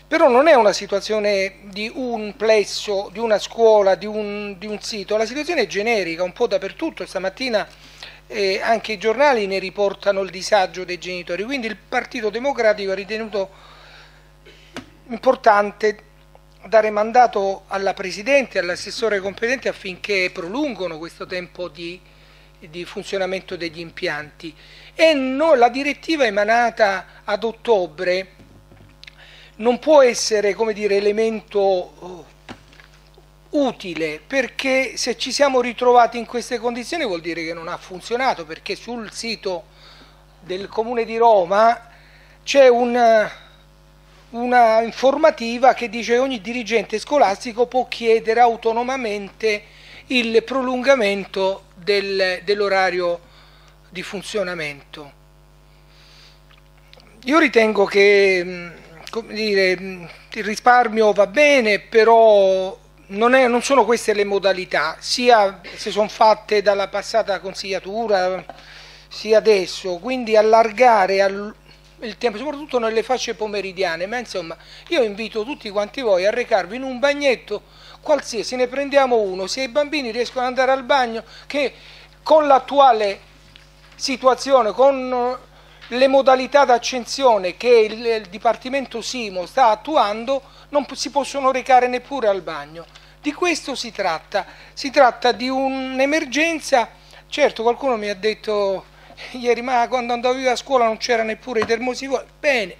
però non è una situazione di un plesso, di una scuola, di un sito. La situazione è generica un po' dappertutto. Stamattina anche i giornali ne riportano il disagio dei genitori, quindi il Partito Democratico ha ritenuto importante dare mandato alla Presidente e all'assessore competente affinché prolungano questo tempo di funzionamento degli impianti. E no, la direttiva emanata ad ottobre non può essere, come dire, elemento utile, perché se ci siamo ritrovati in queste condizioni vuol dire che non ha funzionato, perché sul sito del Comune di Roma c'è una informativa che dice che ogni dirigente scolastico può chiedere autonomamente il prolungamento dell'orario di funzionamento. Io ritengo che, come dire, il risparmio va bene, però non sono queste le modalità, sia se sono fatte dalla passata consigliatura sia adesso, quindi allargare il tempo, soprattutto nelle fasce pomeridiane. Ma insomma, io invito tutti quanti voi a recarvi in un bagnetto qualsiasi, ne prendiamo uno, se i bambini riescono ad andare al bagno, che con l'attuale situazione, con le modalità d'accensione che il Dipartimento Simu sta attuando, non si possono recare neppure al bagno. Di questo si tratta. Si tratta di un'emergenza. Certo, qualcuno mi ha detto ieri, ma quando andavo io a scuola non c'era neppure i termosifoni. Bene,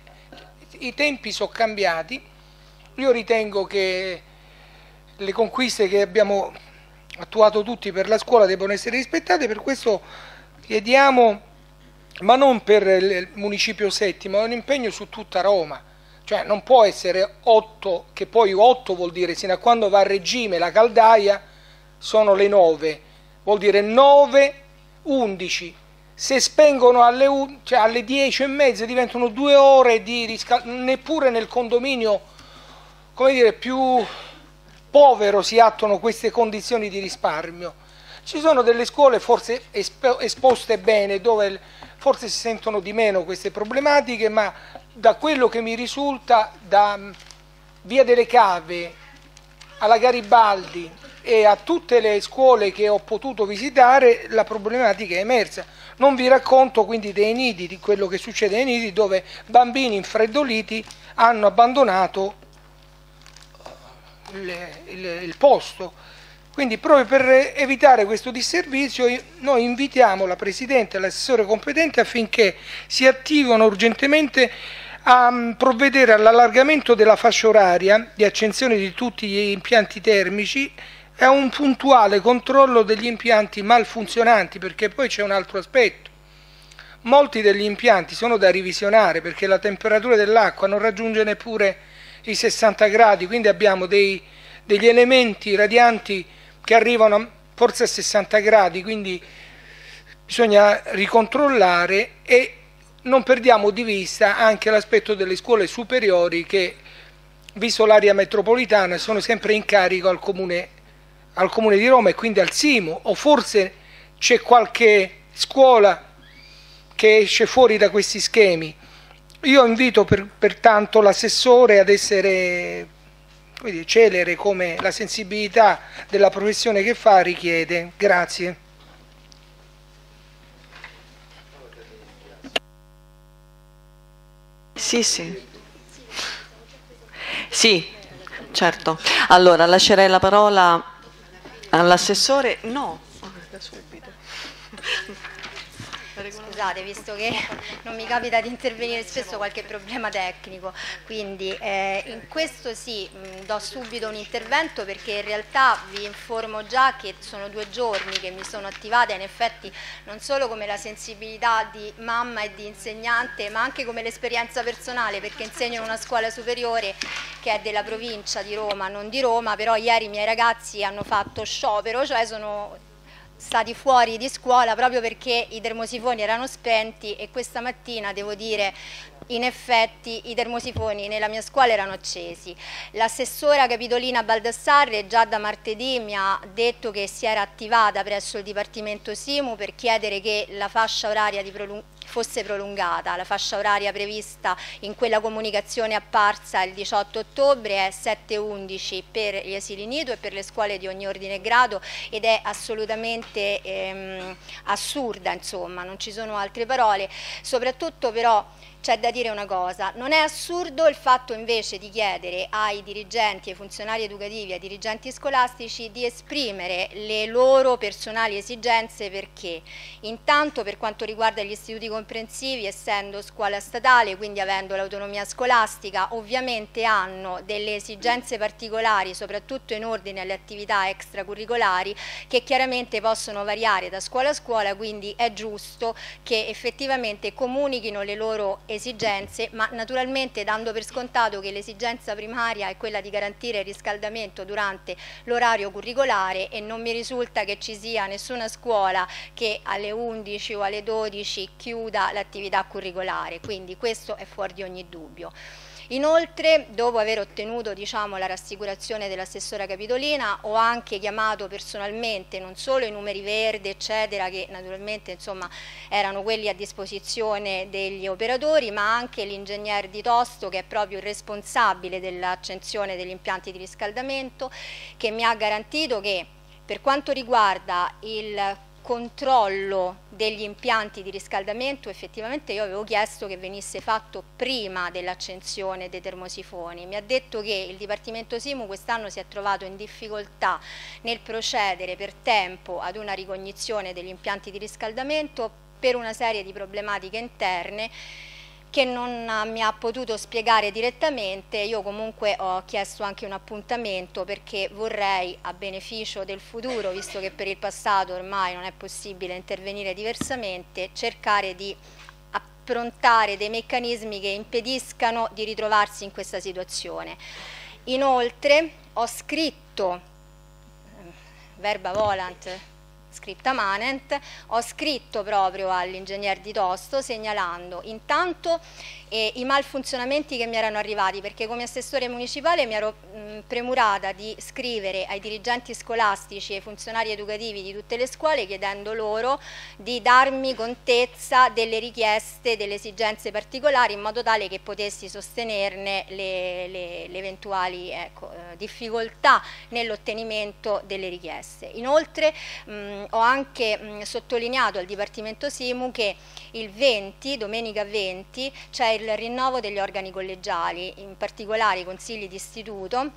i tempi sono cambiati. Io ritengo che le conquiste che abbiamo attuato tutti per la scuola devono essere rispettate, per questo chiediamo, ma non per il Municipio VII, ma un impegno su tutta Roma. Cioè non può essere 8, che poi 8 vuol dire sino a quando va a regime la caldaia sono le 9, vuol dire 9, 11. Se spengono alle 10 e mezza diventano 2 ore di riscaldamento. Neppure nel condominio, come dire, più povero si attuano queste condizioni di risparmio. Ci sono delle scuole forse esposte bene, dove forse si sentono di meno queste problematiche, ma da quello che mi risulta, da Via delle Cave alla Garibaldi e a tutte le scuole che ho potuto visitare, la problematica è emersa. Non vi racconto quindi dei nidi, di quello che succede nei nidi, dove bambini infreddoliti hanno abbandonato il posto. Quindi proprio per evitare questo disservizio noi invitiamo la Presidente e l'assessore competente affinché si attivino urgentemente a provvedere all'allargamento della fascia oraria di accensione di tutti gli impianti termici e a un puntuale controllo degli impianti malfunzionanti, perché poi c'è un altro aspetto. Molti degli impianti sono da revisionare perché la temperatura dell'acqua non raggiunge neppure i 60 gradi, quindi abbiamo degli elementi radianti che arrivano forse a 60 gradi, quindi bisogna ricontrollare e non perdiamo di vista anche l'aspetto delle scuole superiori che, visto l'area metropolitana, sono sempre in carico al Comune di Roma e quindi al Simu, o forse c'è qualche scuola che esce fuori da questi schemi. Io invito pertanto l'assessore ad essere celere come la sensibilità della professione che fa richiede. Grazie. Sì, sì. Sì, certo. Allora, lascerei la parola all'assessore. No, da subito. Scusate, visto che non mi capita di intervenire spesso, qualche problema tecnico, quindi in questo sì, do subito un intervento perché in realtà vi informo già che sono 2 giorni che mi sono attivata, in effetti non solo come la sensibilità di mamma e di insegnante, ma anche come l'esperienza personale, perché insegno in una scuola superiore che è della provincia di Roma, non di Roma, però ieri i miei ragazzi hanno fatto sciopero, cioè sono stati fuori di scuola proprio perché i termosifoni erano spenti, e questa mattina devo dire in effetti i termosifoni nella mia scuola erano accesi. L'assessora Capitolina Baldassarre già da martedì mi ha detto che si era attivata presso il Dipartimento Simu per chiedere che la fascia oraria fosse prolungata. La fascia oraria prevista in quella comunicazione apparsa il 18 ottobre è 7:11 per gli asili nido e per le scuole di ogni ordine e grado, ed è assolutamente assurda, insomma, non ci sono altre parole. Soprattutto però c'è da dire una cosa, non è assurdo il fatto invece di chiedere ai dirigenti, ai funzionari educativi, ai dirigenti scolastici di esprimere le loro personali esigenze, perché intanto per quanto riguarda gli istituti comprensivi, essendo scuola statale, quindi avendo l'autonomia scolastica, ovviamente hanno delle esigenze particolari, soprattutto in ordine alle attività extracurricolari, che chiaramente possono variare da scuola a scuola, quindi è giusto che effettivamente comunichino le loro esigenze, ma naturalmente dando per scontato che l'esigenza primaria è quella di garantire il riscaldamento durante l'orario curricolare, e non mi risulta che ci sia nessuna scuola che alle 11 o alle 12 chiuda l'attività curricolare, quindi questo è fuori di ogni dubbio. Inoltre, dopo aver ottenuto la rassicurazione dell'assessora Capitolina, ho anche chiamato personalmente non solo i numeri verdi, eccetera, che naturalmente erano quelli a disposizione degli operatori, ma anche l'ingegner Di Tosto, che è proprio il responsabile dell'accensione degli impianti di riscaldamento, che mi ha garantito che per quanto riguarda il controllo degli impianti di riscaldamento, effettivamente io avevo chiesto che venisse fatto prima dell'accensione dei termosifoni. Mi ha detto che il Dipartimento Simu quest'anno si è trovato in difficoltà nel procedere per tempo ad una ricognizione degli impianti di riscaldamento per una serie di problematiche interne che non mi ha potuto spiegare direttamente. Io comunque ho chiesto anche un appuntamento perché vorrei, a beneficio del futuro, visto che per il passato ormai non è possibile intervenire diversamente, cercare di approntare dei meccanismi che impediscano di ritrovarsi in questa situazione. Inoltre ho scritto, verba volant, scripta manent, ho scritto proprio all'ingegner Di Tosto segnalando intanto i malfunzionamenti che mi erano arrivati, perché come assessore municipale mi ero premurata di scrivere ai dirigenti scolastici e ai funzionari educativi di tutte le scuole chiedendo loro di darmi contezza delle richieste, delle esigenze particolari, in modo tale che potessi sostenerne le eventuali difficoltà nell'ottenimento delle richieste. Inoltre ho anche sottolineato al Dipartimento Simu che il 20, domenica 20, c'è il rinnovo degli organi collegiali, in particolare i consigli di istituto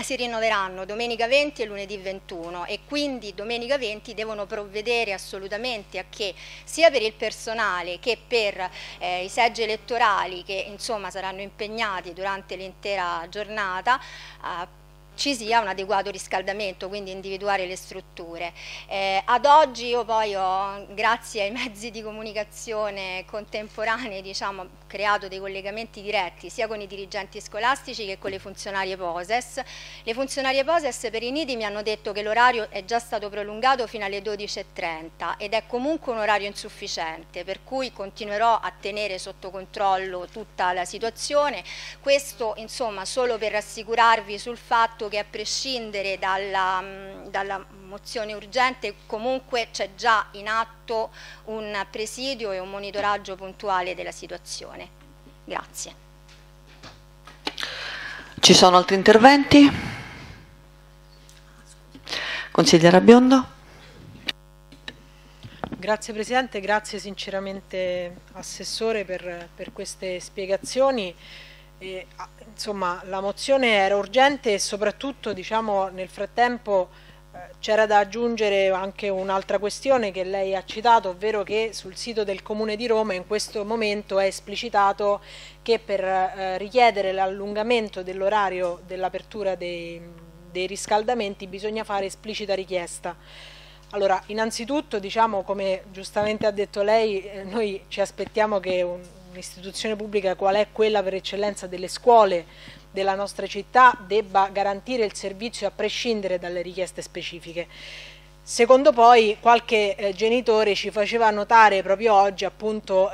si rinnoveranno domenica 20 e lunedì 21, e quindi domenica 20 devono provvedere assolutamente a che sia per il personale che per i seggi elettorali, che saranno impegnati durante l'intera giornata, ci sia un adeguato riscaldamento, quindi individuare le strutture. Ad oggi io poi ho, grazie ai mezzi di comunicazione contemporanei, diciamo, creato dei collegamenti diretti sia con i dirigenti scolastici che con le funzionarie POSES. Le funzionarie POSES per i nidi mi hanno detto che l'orario è già stato prolungato fino alle 12:30 ed è comunque un orario insufficiente, per cui continuerò a tenere sotto controllo tutta la situazione. Questo, insomma, solo per rassicurarvi sul fatto che a prescindere dalla mozione urgente comunque c'è già in atto un presidio e un monitoraggio puntuale della situazione. Grazie. Ci sono altri interventi? Consigliera Biondo. Grazie Presidente, grazie sinceramente Assessore per queste spiegazioni. E, insomma, la mozione era urgente e soprattutto, diciamo, nel frattempo c'era da aggiungere anche un'altra questione che lei ha citato, ovvero che sul sito del Comune di Roma in questo momento è esplicitato che per richiedere l'allungamento dell'orario dell'apertura dei riscaldamenti bisogna fare esplicita richiesta. Allora, innanzitutto, diciamo, come giustamente ha detto lei, noi ci aspettiamo che un'istituzione pubblica qual è quella per eccellenza delle scuole della nostra città debba garantire il servizio a prescindere dalle richieste specifiche. Secondo, poi qualche genitore ci faceva notare proprio oggi, appunto,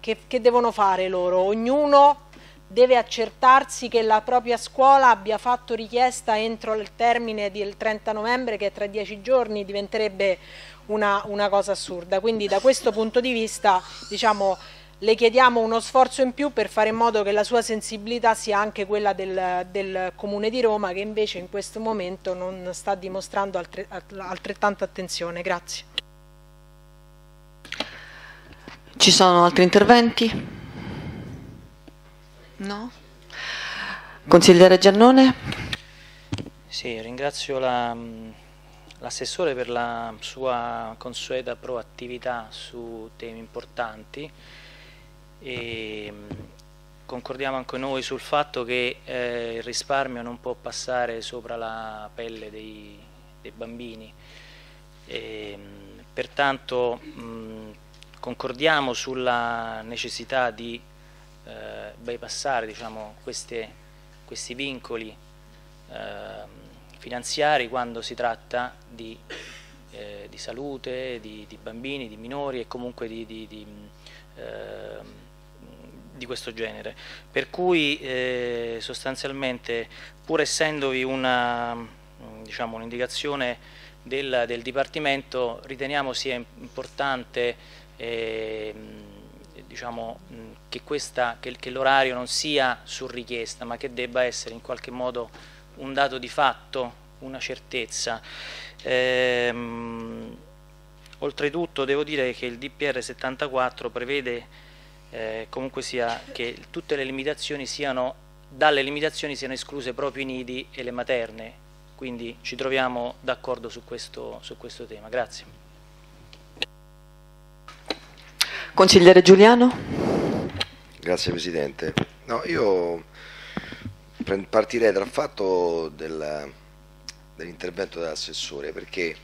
che devono fare loro, ognuno deve accertarsi che la propria scuola abbia fatto richiesta entro il termine del 30 novembre, che tra 10 giorni diventerebbe una cosa assurda. Quindi da questo punto di vista, diciamo, le chiediamo uno sforzo in più per fare in modo che la sua sensibilità sia anche quella del Comune di Roma, che invece in questo momento non sta dimostrando altrettanta attenzione. Grazie. Ci sono altri interventi? No? Consigliere Giannone? Sì, ringrazio l'assessore per la sua consueta proattività su temi importanti. E concordiamo anche noi sul fatto che il risparmio non può passare sopra la pelle dei bambini, e pertanto concordiamo sulla necessità di bypassare, diciamo, questi vincoli finanziari quando si tratta di salute, di bambini, di minori e comunque di questo genere, per cui sostanzialmente, pur essendovi un'indicazione del Dipartimento, riteniamo sia importante che l'orario non sia su richiesta, ma che debba essere in qualche modo un dato di fatto, una certezza. Oltretutto devo dire che il DPR 74 prevede comunque sia che tutte le limitazioni siano escluse proprio i nidi e le materne, quindi ci troviamo d'accordo su questo tema. Grazie. Consigliere Giuliano. Grazie Presidente. No, io partirei dal fatto dell'intervento dell'assessore, perché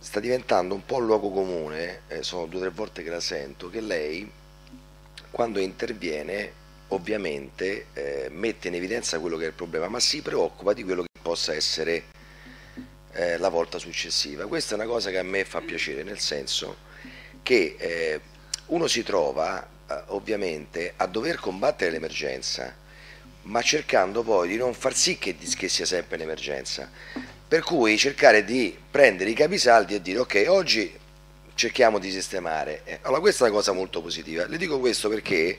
sta diventando un po' il luogo comune, sono 2 o 3 volte che la sento, che lei quando interviene ovviamente mette in evidenza quello che è il problema, ma si preoccupa di quello che possa essere la volta successiva. Questa è una cosa che a me fa piacere, nel senso che uno si trova ovviamente a dover combattere l'emergenza, ma cercando poi di non far sì che sia sempre l'emergenza. Per cui cercare di prendere i capisaldi e dire ok, oggi cerchiamo di sistemare. Allora, questa è una cosa molto positiva. Le dico questo perché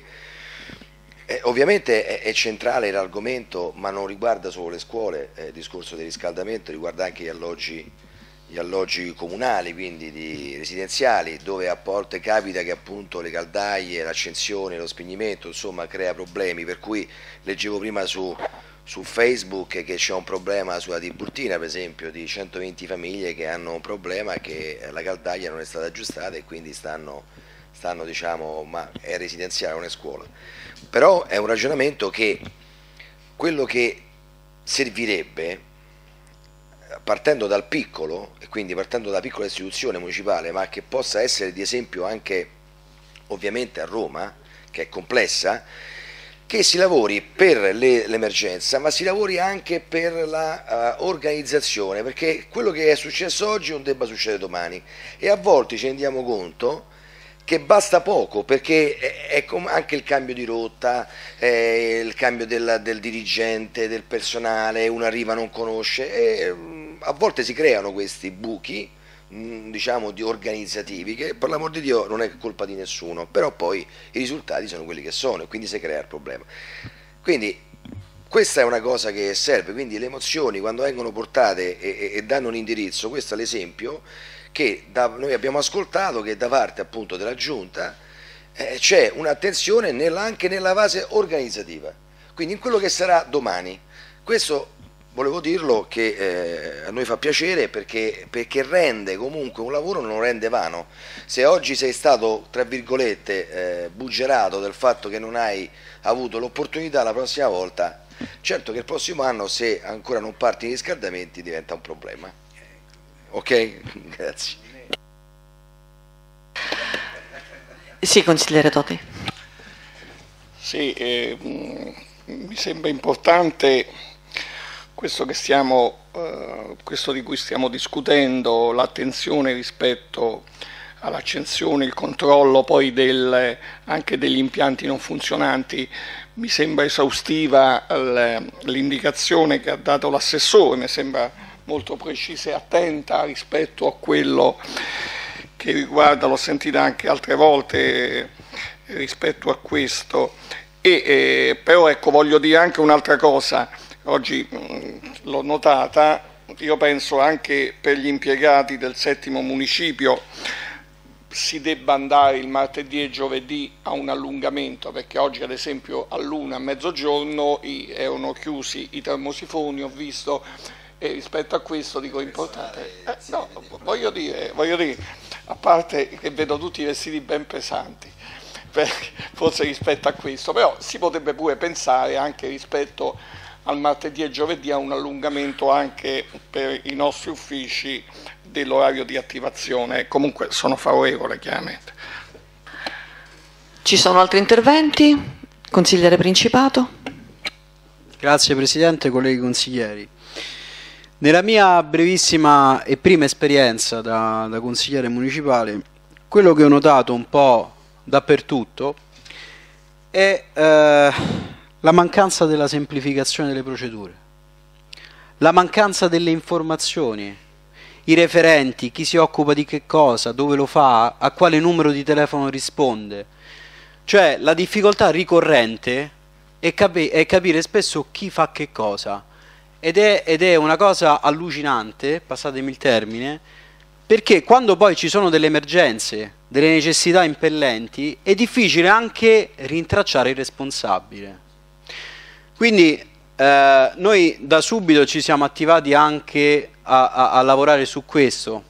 ovviamente è centrale l'argomento, ma non riguarda solo le scuole, il discorso del riscaldamento riguarda anche gli alloggi comunali, quindi residenziali, dove a volte capita che appunto le caldaie, l'accensione, lo spegnimento, insomma, crea problemi. Per cui leggevo prima su Facebook che c'è un problema sulla Tiburtina, per esempio, di 120 famiglie che hanno un problema che la caldaia non è stata aggiustata e quindi stanno diciamo, ma è residenziale, non è scuola. Però è un ragionamento che quello che servirebbe, partendo dal piccolo, e quindi partendo da piccola istituzione municipale, ma che possa essere di esempio anche ovviamente a Roma, che è complessa, che si lavori per l'emergenza, ma si lavori anche per la organizzazione, perché quello che è successo oggi non debba succedere domani, e a volte ci rendiamo conto che basta poco, perché è anche il cambio di rotta, il cambio del dirigente, del personale, uno arriva non conosce, e a volte si creano questi buchi, diciamo, di organizzativi, che per l'amor di Dio non è colpa di nessuno, però poi i risultati sono quelli che sono e quindi si crea il problema. Quindi questa è una cosa che serve, quindi le emozioni quando vengono portate e danno un indirizzo, questo è l'esempio che noi abbiamo ascoltato, che da parte appunto della Giunta c'è un'attenzione anche nella fase organizzativa, quindi in quello che sarà domani. Questo volevo dirlo, che a noi fa piacere, perché rende comunque un lavoro, non lo rende vano. Se oggi sei stato, tra virgolette, buggerato del fatto che non hai avuto l'opportunità, la prossima volta, certo che il prossimo anno, se ancora non parti gli riscaldamenti, diventa un problema. Ok? Grazie. Sì, consigliere Toti. Sì, mi sembra importante questo di cui stiamo discutendo, l'attenzione rispetto all'accensione, il controllo poi anche degli impianti non funzionanti. Mi sembra esaustiva l'indicazione che ha dato l'assessore, mi sembra molto precisa e attenta rispetto a quello che riguarda, l'ho sentita anche altre volte rispetto a questo. Però ecco, voglio dire anche un'altra cosa. Oggi l'ho notata, io penso anche per gli impiegati del settimo municipio si debba andare il martedì e giovedì a un allungamento, perché oggi ad esempio all'1 a mezzogiorno erano chiusi i termosifoni, ho visto, e rispetto a questo dico importante. No, voglio dire, a parte che vedo tutti i vestiti ben pesanti, forse rispetto a questo, però si potrebbe pure pensare anche rispetto al martedì e giovedì a un allungamento anche per i nostri uffici dell'orario di attivazione. Comunque sono favorevole, chiaramente. Ci sono altri interventi? Consigliere Principato. Grazie Presidente, colleghi consiglieri. Nella mia brevissima e prima esperienza da consigliere municipale, quello che ho notato un po' dappertutto è la mancanza della semplificazione delle procedure, la mancanza delle informazioni, i referenti, chi si occupa di che cosa, dove lo fa, a quale numero di telefono risponde. Cioè la difficoltà ricorrente è capire spesso chi fa che cosa, ed è una cosa allucinante, passatemi il termine, perché quando poi ci sono delle emergenze, delle necessità impellenti, è difficile anche rintracciare il responsabile. Quindi noi da subito ci siamo attivati anche a lavorare su questo.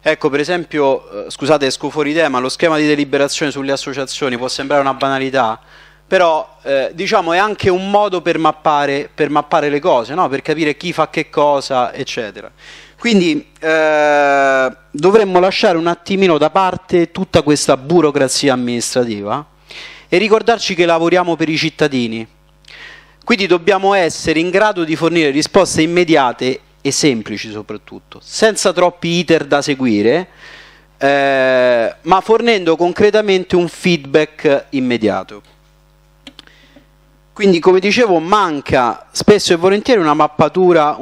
Ecco, per esempio, scusate, esco fuori tema, lo schema di deliberazione sulle associazioni può sembrare una banalità, però diciamo è anche un modo per mappare le cose, no? Per capire chi fa che cosa, eccetera. Quindi dovremmo lasciare un attimino da parte tutta questa burocrazia amministrativa e ricordarci che lavoriamo per i cittadini. Quindi dobbiamo essere in grado di fornire risposte immediate e semplici soprattutto, senza troppi iter da seguire, ma fornendo concretamente un feedback immediato. Quindi, come dicevo, manca spesso e volentieri una mappatura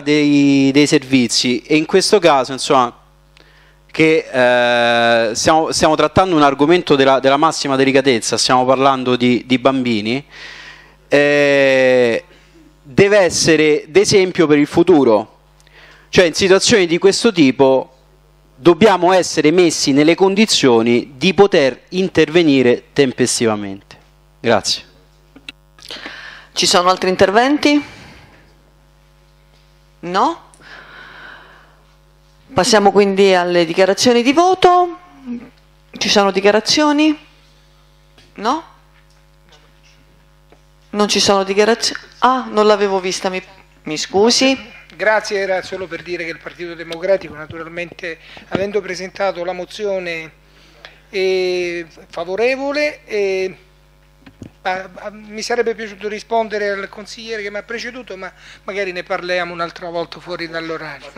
dei servizi, e in questo caso, insomma, che stiamo trattando un argomento della massima delicatezza, stiamo parlando di bambini, deve essere d'esempio per il futuro. Cioè in situazioni di questo tipo dobbiamo essere messi nelle condizioni di poter intervenire tempestivamente. Grazie. Ci sono altri interventi? No? Passiamo quindi alle dichiarazioni di voto. Ci sono dichiarazioni? No? Non ci sono dichiarazioni? Ah, non l'avevo vista, mi scusi. Grazie, era solo per dire che il Partito Democratico, naturalmente, avendo presentato la mozione favorevole, mi sarebbe piaciuto rispondere al consigliere che mi ha preceduto, ma magari ne parliamo un'altra volta fuori dall'orario.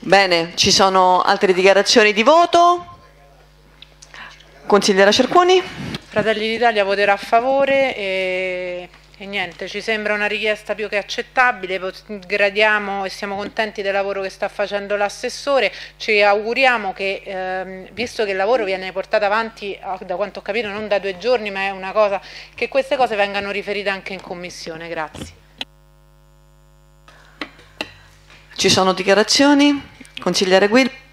Bene, ci sono altre dichiarazioni di voto? Consigliera Cerquoni? Fratelli d'Italia voterà a favore e niente, ci sembra una richiesta più che accettabile, gradiamo e siamo contenti del lavoro che sta facendo l'assessore, ci auguriamo che, visto che il lavoro viene portato avanti, da quanto ho capito, non da 2 giorni, ma è una cosa, che queste cose vengano riferite anche in commissione. Grazie. Ci sono dichiarazioni? Consigliere Guido.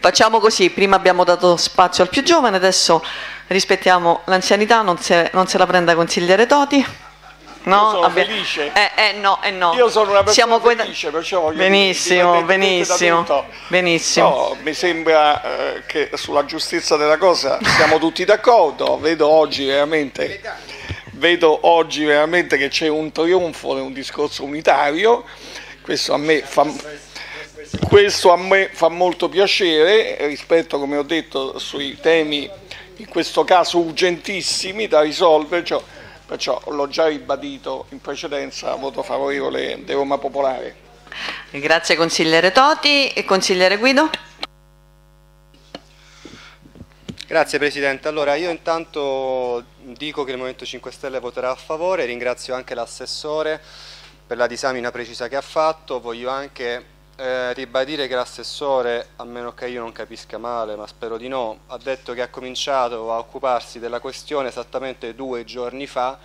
Facciamo così, prima abbiamo dato spazio al più giovane, adesso rispettiamo l'anzianità, non se la prenda consigliere Toti. No, io sono felice. No. Io sono una persona felice, perciò voglio benissimo. No, mi sembra che sulla giustezza della cosa siamo tutti d'accordo. Vedo oggi veramente che c'è un trionfo di un discorso unitario. Questo a me fa molto piacere rispetto, come ho detto, sui temi in questo caso urgentissimi da risolvere. Perciò l'ho già ribadito in precedenza, voto favorevole di Roma Popolare. Grazie consigliere Toti. E consigliere Guido? Grazie Presidente. Allora, io intanto dico che il Movimento 5 Stelle voterà a favore, ringrazio anche l'assessore per la disamina precisa che ha fatto, voglio anche ribadire che l'assessore, a meno che io non capisca male, ma spero di no, ha detto che ha cominciato a occuparsi della questione esattamente 2 giorni fa,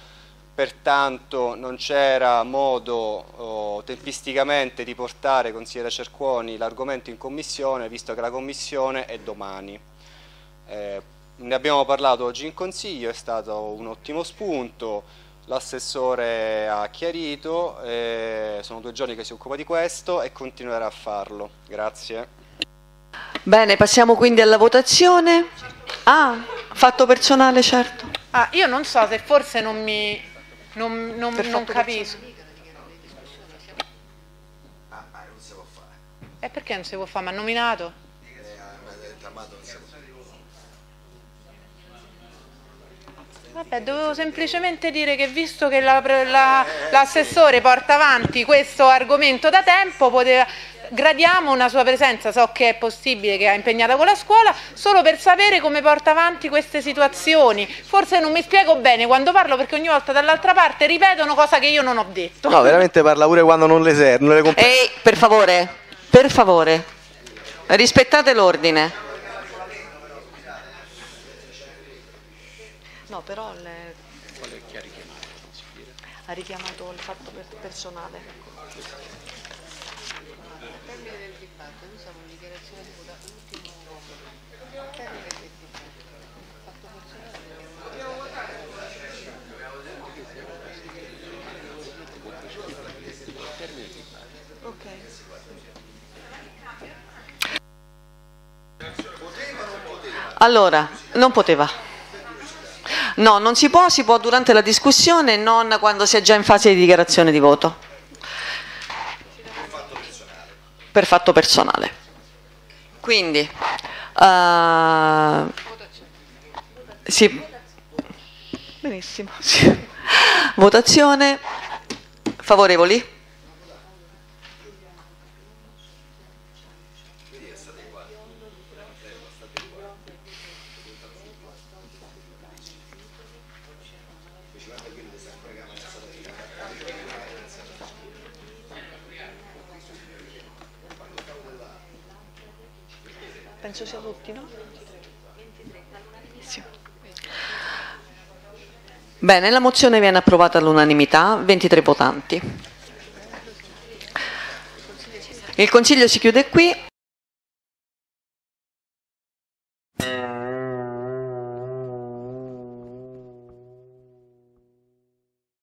pertanto non c'era modo tempisticamente di portare, consigliere Cerquoni, l'argomento in commissione, visto che la commissione è domani. Ne abbiamo parlato oggi in consiglio, è stato un ottimo spunto. L'assessore ha chiarito, sono 2 giorni che si occupa di questo e continuerà a farlo. Grazie. Bene, passiamo quindi alla votazione. Ah, fatto personale, certo. Ah, io non so se forse non capisco. Non si può fare. E perché non si può fare? Ma ha nominato? Vabbè, dovevo semplicemente dire che visto che l'assessore porta avanti questo argomento da tempo, gradiamo una sua presenza, so che è possibile che è impegnata con la scuola, solo per sapere come porta avanti queste situazioni. Forse non mi spiego bene quando parlo, perché ogni volta dall'altra parte ripetono cosa che io non ho detto. No, veramente parla pure quando non le serve. Ehi, per favore, rispettate l'ordine. No, però ha richiamato il fatto personale. Allora, non poteva. No, non si può, si può durante la discussione, non quando si è già in fase di dichiarazione di voto. Per fatto personale. Quindi, sì. Benissimo. Sì. Votazione. Favorevoli? Penso sia tutti, no? Sì. Bene, la mozione viene approvata all'unanimità, 23 votanti. Il Consiglio si chiude qui.